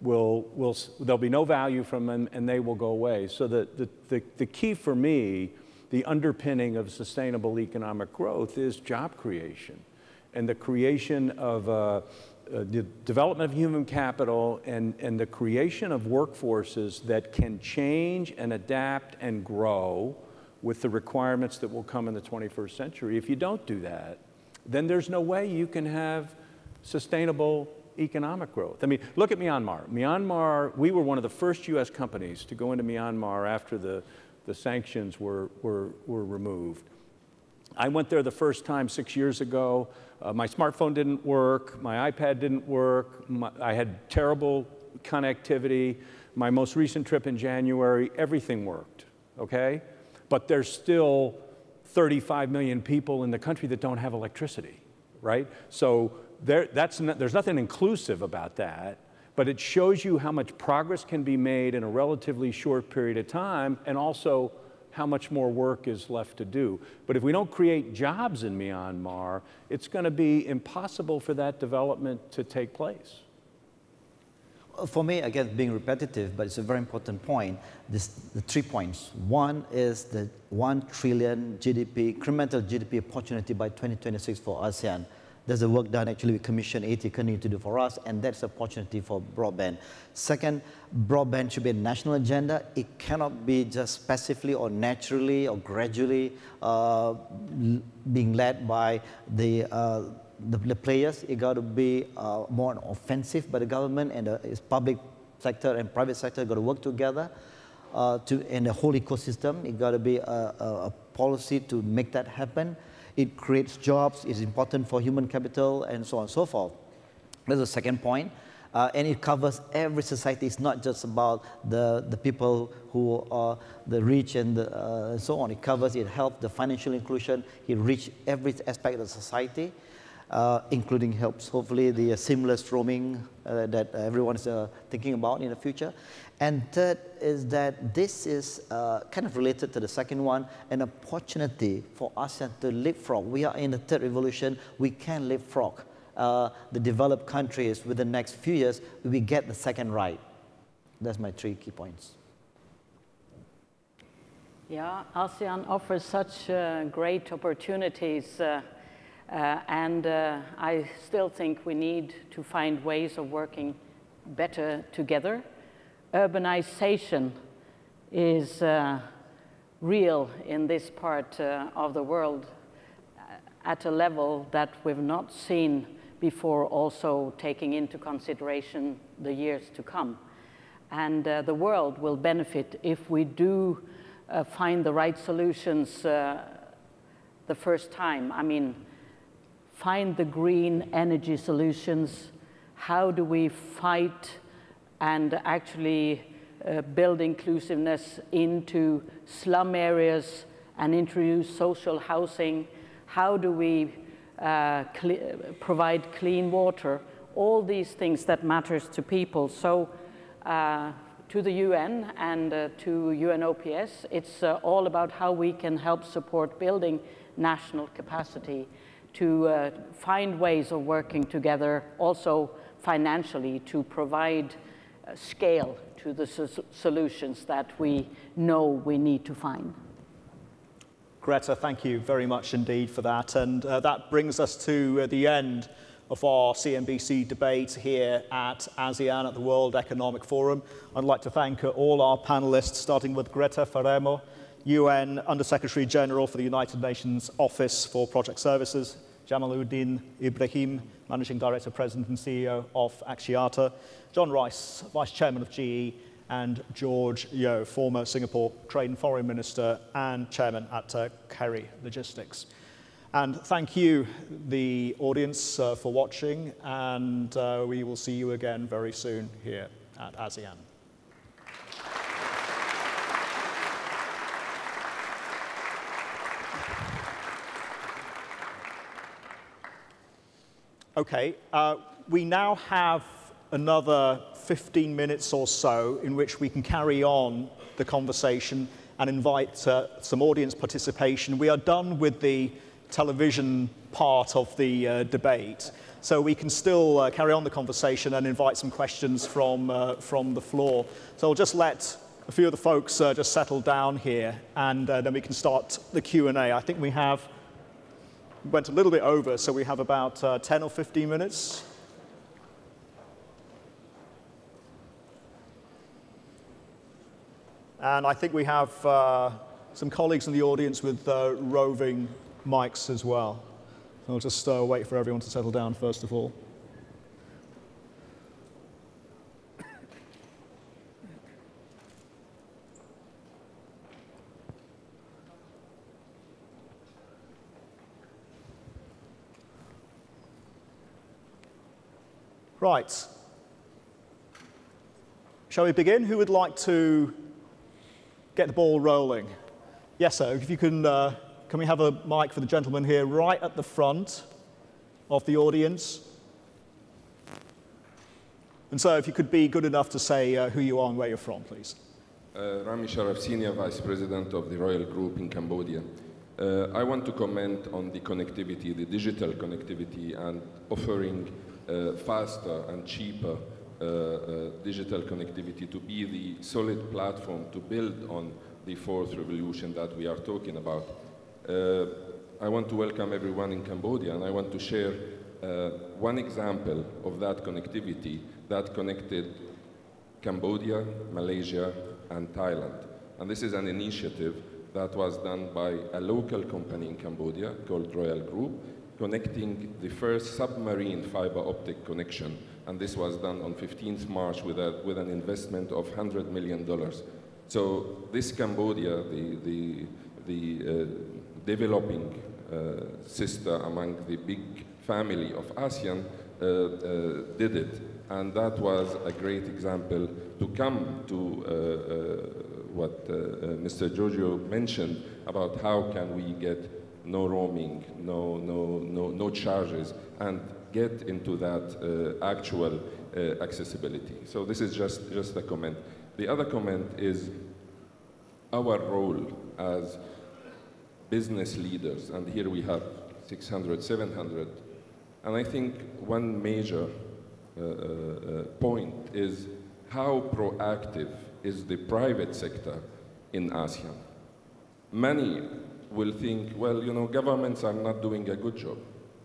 Will, will, there'll be no value from them, and they will go away. So the, the, the, the key for me the underpinning of sustainable economic growth is job creation and the creation of uh, uh, the development of human capital and, and the creation of workforces that can change and adapt and grow with the requirements that will come in the twenty-first century. If you don't do that, then there's no way you can have sustainable economic growth. I mean, look at Myanmar. Myanmar, we were one of the first U S companies to go into Myanmar after the, the sanctions were, were, were removed. I went there the first time six years ago. Uh, my smartphone didn't work. My iPad didn't work. My, I had terrible connectivity. My most recent trip in January, everything worked, okay? But there's still thirty-five million people in the country that don't have electricity, right? So there, that's not, there's nothing inclusive about that, but it shows you how much progress can be made in a relatively short period of time, and also how much more work is left to do. But if we don't create jobs in Myanmar, it's going to be impossible for that development to take place. For me, again, being repetitive, but it's a very important point, this, the three points. One is the one trillion G D P, incremental G D P opportunity by twenty twenty-six for ASEAN. There's a work done, actually, we commissioned A T C to do for us, and that's an opportunity for broadband. Second, broadband should be a national agenda. It cannot be just passively or naturally or gradually uh, being led by the uh, The, the players. It got to be uh, more offensive by the government, and the uh, public sector and private sector got to work together uh, to, and the whole ecosystem. It got to be a, a, a policy to make that happen. It creates jobs, it's important for human capital, and so on and so forth. That's the second point. Uh, and it covers every society. It's not just about the, the people who are the rich and the, uh, so on. It covers, it helps the financial inclusion. It reaches every aspect of the society. Uh, including helps, hopefully, the uh, seamless roaming uh, that uh, everyone is uh, thinking about in the future. And third is that this is uh, kind of related to the second one, an opportunity for ASEAN to leapfrog. We are in the third revolution. We can leapfrog uh, the developed countries with the next few years. We get the second right. That's my three key points. Yeah, ASEAN offers such uh, great opportunities. Uh, Uh, and uh, I still think we need to find ways of working better together. Urbanization is uh, real in this part uh, of the world at a level that we've not seen before, also taking into consideration the years to come. And uh, the world will benefit if we do uh, find the right solutions uh, the first time. I mean, find the green energy solutions. How do we fight and actually uh, build inclusiveness into slum areas and introduce social housing? How do we uh, cle provide clean water? All these things that matters to people. So uh, to the U N and uh, to UNOPS, it's uh, all about how we can help support building national capacity to uh, find ways of working together, also financially, to provide uh, scale to the so solutions that we know we need to find. Grete, thank you very much indeed for that. And uh, that brings us to uh, the end of our C N B C debate here at ASEAN at the World Economic Forum. I'd like to thank uh, all our panelists, starting with Grete Faremo, U N Undersecretary General for the United Nations Office for Project Services, Jamaluddin Ibrahim, Managing Director, President and C E O of Axiata, John Rice, Vice Chairman of G E, and George Yeo, former Singapore Trade and Foreign Minister and Chairman at uh, Kerry Logistics. And thank you, the audience, uh, for watching, and uh, we will see you again very soon here at ASEAN. Okay, uh, we now have another fifteen minutes or so in which we can carry on the conversation and invite uh, some audience participation. We are done with the television part of the uh, debate, so we can still uh, carry on the conversation and invite some questions from, uh, from the floor. So I'll just let a few of the folks uh, just settle down here, and uh, then we can start the Q and A. I think we have went a little bit over, so we have about uh, ten or fifteen minutes. And I think we have uh, some colleagues in the audience with uh, roving mics as well. I'll just uh, wait for everyone to settle down first of all. Right. Shall we begin? Who would like to get the ball rolling? Yes, sir. If you can, uh, can we have a mic for the gentleman here right at the front of the audience? And so if you could be good enough to say uh, who you are and where you're from, please. Uh, Rami Sharaf, Senior Vice President of the Royal Group in Cambodia. Uh, I want to comment on the connectivity, the digital connectivity, and offering Uh, faster and cheaper uh, uh, digital connectivity to be the solid platform to build on the fourth revolution that we are talking about. Uh, I want to welcome everyone in Cambodia, and I want to share uh, one example of that connectivity that connected Cambodia, Malaysia, and Thailand. And this is an initiative that was done by a local company in Cambodia called Royal Group, connecting the first submarine fiber optic connection, and this was done on fifteenth March with, a, with an investment of one hundred million dollars. So this Cambodia, the, the, the uh, developing uh, sister among the big family of ASEAN, uh, uh, did it, and that was a great example to come to uh, uh, what uh, uh, Mister George Yeo mentioned about how can we get no roaming, no, no, no, no charges, and get into that uh, actual uh, accessibility. So this is just, just a comment. The other comment is our role as business leaders, and here we have six hundred, seven hundred, and I think one major uh, uh, point is how proactive is the private sector in ASEAN. Many will think, well, you know, governments are not doing a good job.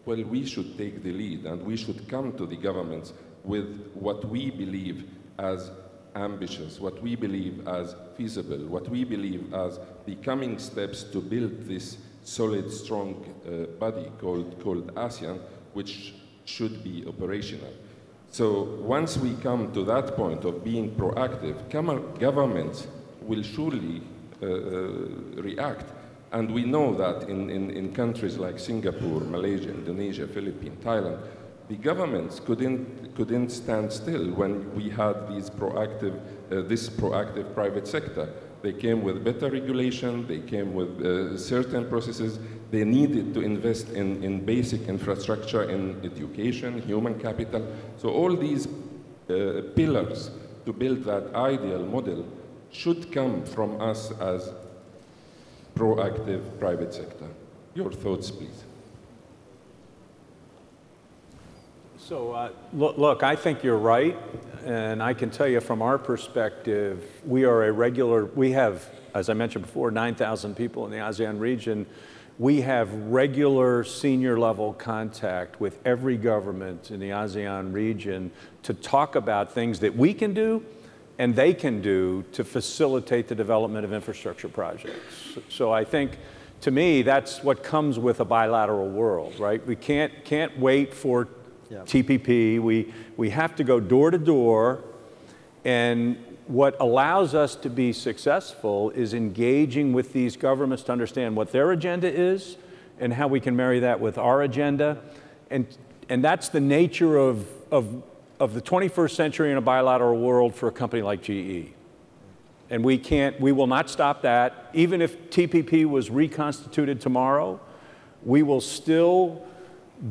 Well, we should take the lead, and we should come to the governments with what we believe as ambitious, what we believe as feasible, what we believe as the coming steps to build this solid, strong uh, body called, called ASEAN, which should be operational. So once we come to that point of being proactive, governments will surely uh, uh, react. And we know that in, in, in countries like Singapore, Malaysia, Indonesia, Philippines, Thailand, the governments couldn't, couldn't stand still when we had these proactive, uh, this proactive private sector. They came with better regulation, they came with uh, certain processes. They needed to invest in, in basic infrastructure, in education, human capital. So all these uh, pillars to build that ideal model should come from us as proactive private sector. Your thoughts, please. So, uh, look, look, I think you're right, and I can tell you from our perspective, we are a regular, we have, as I mentioned before, nine thousand people in the ASEAN region. We have regular senior level contact with every government in the ASEAN region to talk about things that we can do and they can do to facilitate the development of infrastructure projects. So I think, to me, that's what comes with a bilateral world, right? We can't, can't wait for yeah. T P P. We, we have to go door to door. And what allows us to be successful is engaging with these governments to understand what their agenda is and how we can marry that with our agenda. And, and that's the nature of, of of the twenty-first century in a bilateral world for a company like G E. And we can't, we will not stop that. Even if T P P was reconstituted tomorrow, we will still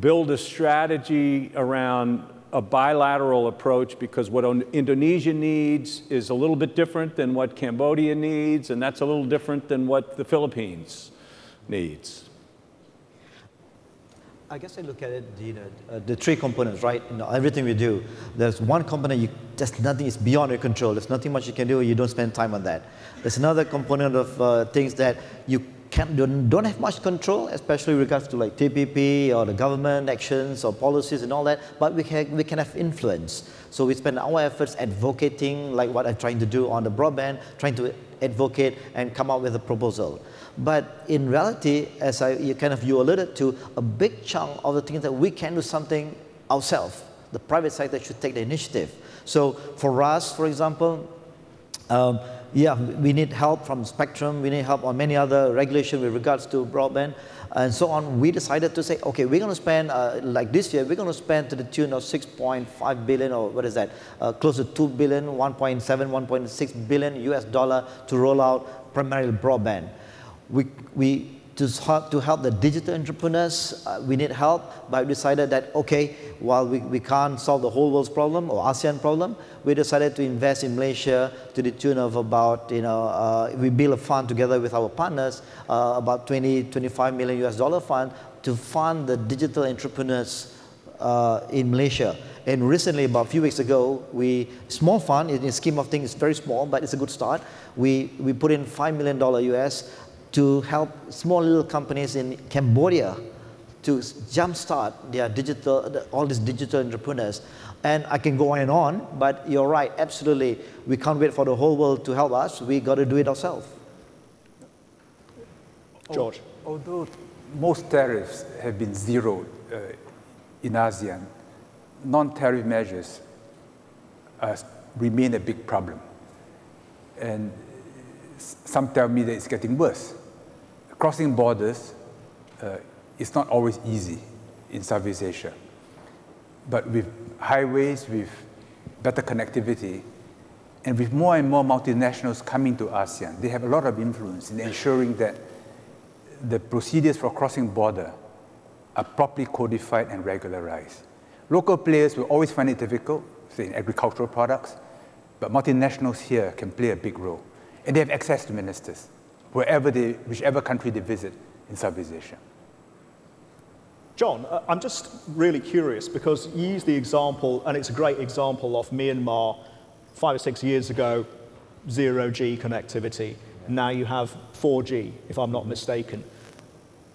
build a strategy around a bilateral approach, because what Indonesia needs is a little bit different than what Cambodia needs, and that's a little different than what the Philippines needs. I guess I look at it, you know, uh, the three components, right? You know, everything we do, there's one component, you, just nothing is beyond your control. There's nothing much you can do. You don't spend time on that. There's another component of uh, things that you can, don't, don't have much control, especially with regards to like T P P or the government actions or policies and all that, but we can, we can have influence. So we spend our efforts advocating, like what I'm trying to do on the broadband, trying to advocate and come up with a proposal. But in reality, as I, you kind of you alluded to, a big chunk of the things that we can do something ourselves, the private sector should take the initiative. So for us, for example, um, yeah, we need help from Spectrum, we need help on many other regulations with regards to broadband and so on. We decided to say, okay, we're going to spend, uh, like this year, we're going to spend to the tune of six point five billion or what is that, uh, close to two billion, one point seven, one point six billion U S dollar to roll out primarily broadband. We, we to, help, to help the digital entrepreneurs, uh, we need help, but we decided that, okay, while we, we can't solve the whole world's problem or ASEAN problem, we decided to invest in Malaysia to the tune of about, you know, uh, we build a fund together with our partners, uh, about twenty, twenty-five million U S dollar fund to fund the digital entrepreneurs uh, in Malaysia. And recently, about a few weeks ago, we, small fund, in the scheme of things, it's very small, but it's a good start. We, we put in five million dollars U S to help small little companies in Cambodia to jumpstart their digital, all these digital entrepreneurs. And I can go on and on, but you're right, absolutely. We can't wait for the whole world to help us. We got to do it ourselves. George. Although most tariffs have been zeroed uh, in ASEAN, non-tariff measures uh, remain a big problem. And some tell me that it's getting worse. Crossing borders uh, is not always easy in Southeast Asia. But with highways, with better connectivity, and with more and more multinationals coming to ASEAN, they have a lot of influence in ensuring that the procedures for crossing border are properly codified and regularized. Local players will always find it difficult, say in agricultural products, but multinationals here can play a big role. And they have access to ministers, wherever they, whichever country they visit in Southeast Asia. John, uh, I'm just really curious because you use the example, and it's a great example of Myanmar five or six years ago, zero G connectivity. Yeah. Now you have four G, if I'm not mistaken.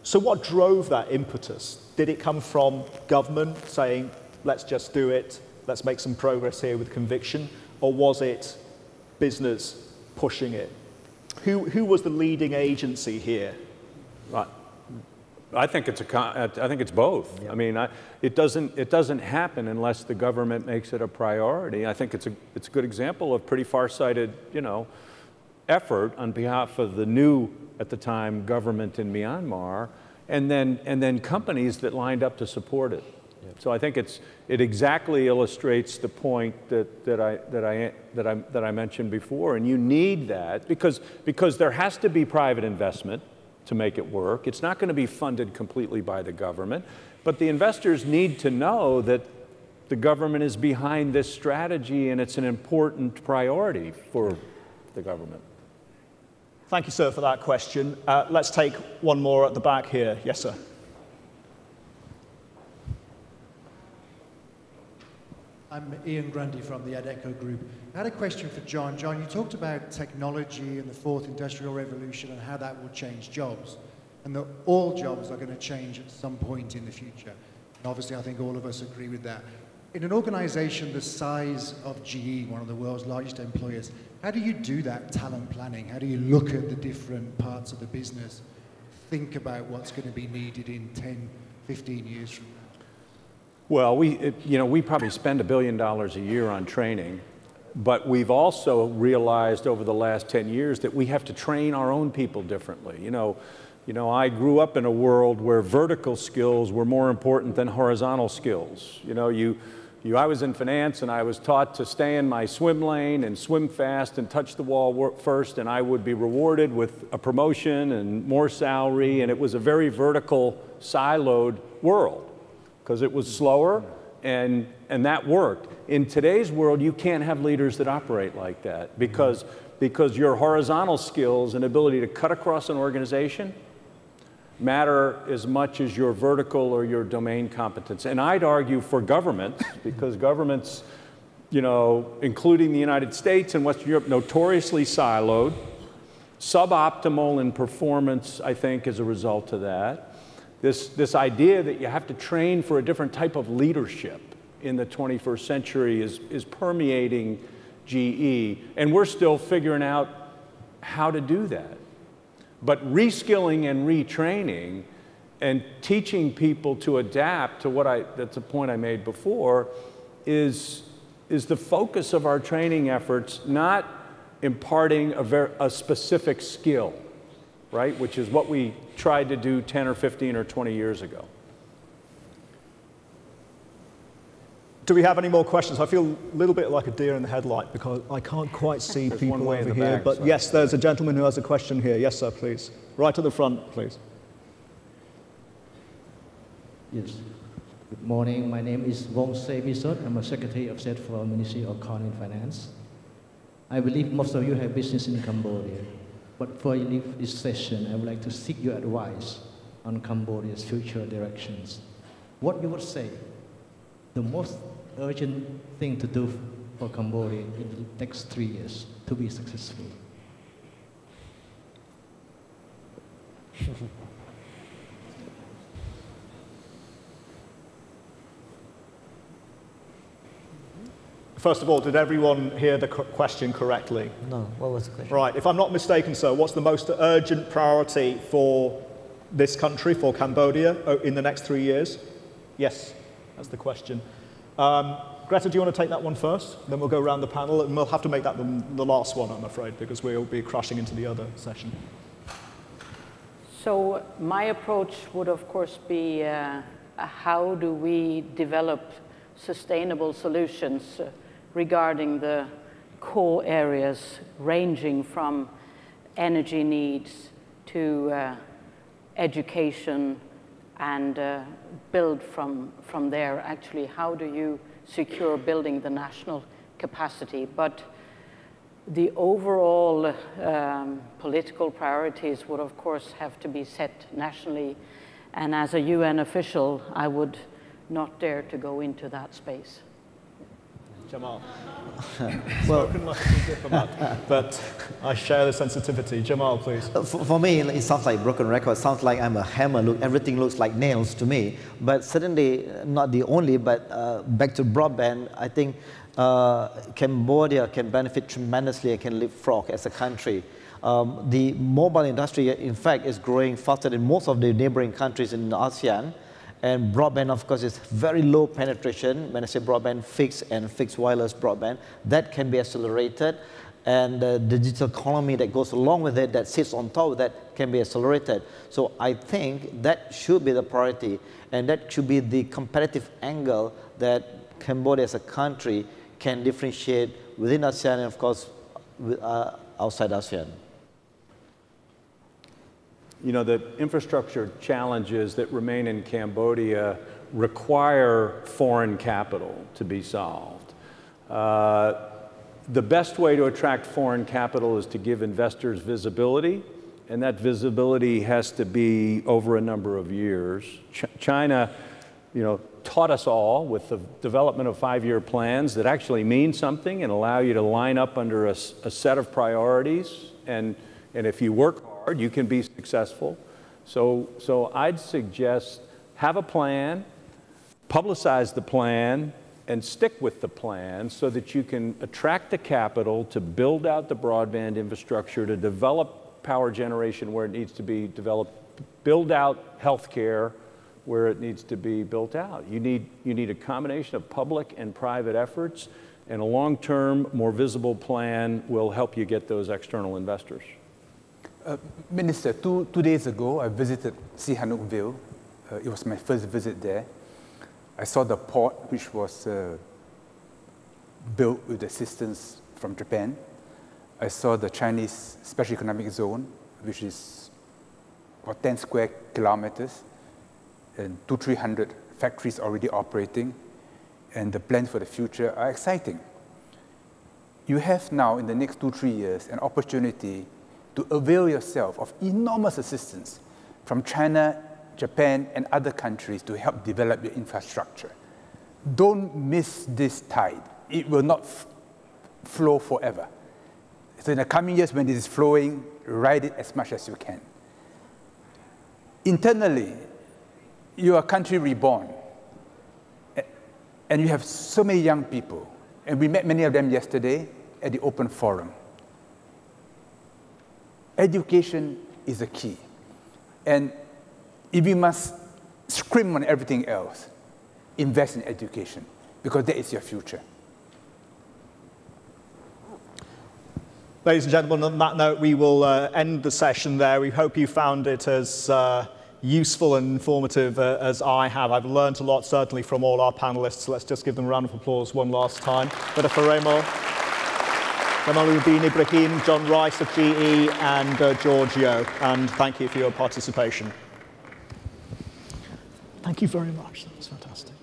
So what drove that impetus? Did it come from government saying, let's just do it, let's make some progress here with conviction, or was it business pushing it? Who, who was the leading agency here? Right. I think it's a, I think it's both. Yeah. I mean, I, it doesn't it doesn't happen unless the government makes it a priority. I think it's a it's a good example of pretty far-sighted, you know, effort on behalf of the new at the time government in Myanmar, and then and then companies that lined up to support it. Yeah. So I think it's it exactly illustrates the point that that I that I that I that I mentioned before, and you need that because because there has to be private investment to make it work. It's not going to be funded completely by the government, but the investors need to know that the government is behind this strategy and it's an important priority for the government. Thank you, sir, for that question. Uh, let's take one more at the back here. Yes, sir. I'm Ian Grundy from the Adecco Group. I had a question for John. John, you talked about technology and the fourth industrial revolution and how that will change jobs, and that all jobs are going to change at some point in the future. And obviously, I think all of us agree with that. In an organization the size of G E, one of the world's largest employers, how do you do that talent planning? How do you look at the different parts of the business, think about what's going to be needed in ten, fifteen years from now? Well, we, it, you know, we probably spend a billion dollars a year on training. But we've also realized over the last ten years that we have to train our own people differently. You know, you know, I grew up in a world where vertical skills were more important than horizontal skills. You know, you, you, I was in finance and I was taught to stay in my swim lane and swim fast and touch the wall first, and I would be rewarded with a promotion and more salary, and it was a very vertical, siloed world because it was slower. And, and that worked. In today's world, you can't have leaders that operate like that because, because your horizontal skills and ability to cut across an organization matter as much as your vertical or your domain competence. And I'd argue for governments, because governments, you know, including the United States and Western Europe, notoriously siloed, suboptimal in performance, I think, as a result of that. This, this idea that you have to train for a different type of leadership in the twenty-first century is, is permeating G E, and we're still figuring out how to do that. But reskilling and retraining and teaching people to adapt to what I, that's a point I made before, is, is the focus of our training efforts, not imparting a, ver a specific skill, right? Which is what we tried to do ten or fifteen or twenty years ago. Do we have any more questions? I feel a little bit like a deer in the headlight because I can't quite see there's people over here. Back, but so yes, there's a gentleman who has a question here. Yes, sir, please. Right to the front, please. Yes. Good morning. My name is Wong Sei. I'm a Secretary of State for Ministry of Economy and Finance. I believe most of you have business in Cambodia. But before you leave this session, I would like to seek your advice on Cambodia's future directions. What you would say, the most urgent thing to do for Cambodia in the next three years to be successful? First of all, did everyone hear the question correctly? No, what was the question? Right, if I'm not mistaken, sir, what's the most urgent priority for this country, for Cambodia, in the next three years? Yes. That's the question. Um, Greta, do you want to take that one first? Then we'll go around the panel, and we'll have to make that the, the last one, I'm afraid, because we'll be crashing into the other session. So my approach would, of course, be uh, how do we develop sustainable solutions uh, regarding the core areas, ranging from energy needs to uh, education, and uh, build from, from there. Actually, how do you secure building the national capacity? But the overall um, political priorities would, of course, have to be set nationally. And as a U N official, I would not dare to go into that space. Jamal. Well, spoken like a diplomat, but I share the sensitivity. Jamal, please. For, for me, it sounds like broken record. It sounds like I'm a hammer. Look, everything looks like nails to me. But certainly not the only. But uh, back to broadband, I think uh, Cambodia can benefit tremendously and can leapfrog as a country. Um, the mobile industry, in fact, is growing faster than most of the neighboring countries in ASEAN. And broadband, of course, is very low penetration. When I say broadband, fixed and fixed wireless broadband, that can be accelerated. And the digital economy that goes along with it, that sits on top of that, can be accelerated. So I think that should be the priority. And that should be the competitive angle that Cambodia as a country can differentiate within ASEAN and, of course, uh, outside ASEAN. You know, the infrastructure challenges that remain in Cambodia require foreign capital to be solved. Uh, the best way to attract foreign capital is to give investors visibility, and that visibility has to be over a number of years. Ch China, you know, taught us all with the development of five-year plans that actually mean something and allow you to line up under a, a set of priorities, and, and if you work hard, you can be successful. So, so I'd suggest have a plan, publicize the plan, and stick with the plan so that you can attract the capital to build out the broadband infrastructure, to develop power generation where it needs to be developed, build out healthcare where it needs to be built out. You need, you need a combination of public and private efforts, and a long-term, more visible plan will help you get those external investors. Uh, Minister, two, two days ago, I visited Sihanoukville. Uh, it was my first visit there. I saw the port, which was uh, built with assistance from Japan. I saw the Chinese Special Economic Zone, which is about ten square kilometers, and two, three hundred factories already operating. And the plans for the future are exciting. You have now, in the next two, three years, an opportunity to avail yourself of enormous assistance from China, Japan, and other countries to help develop your infrastructure. Don't miss this tide. It will not flow forever. So in the coming years, when it is flowing, ride it as much as you can. Internally, you are a country reborn, and you have so many young people. And we met many of them yesterday at the open forum. Education is the key. And if we must scrimp on everything else, invest in education, because that is your future. Ladies and gentlemen, on that note, we will uh, end the session there. We hope you found it as uh, useful and informative uh, as I have. I've learned a lot, certainly, from all our panelists. So let's just give them a round of applause one last time. Grete Faremo, Jamaluddin Ibrahim, John Rice of G E, and uh, George Yeo. And thank you for your participation. Thank you very much. That was fantastic.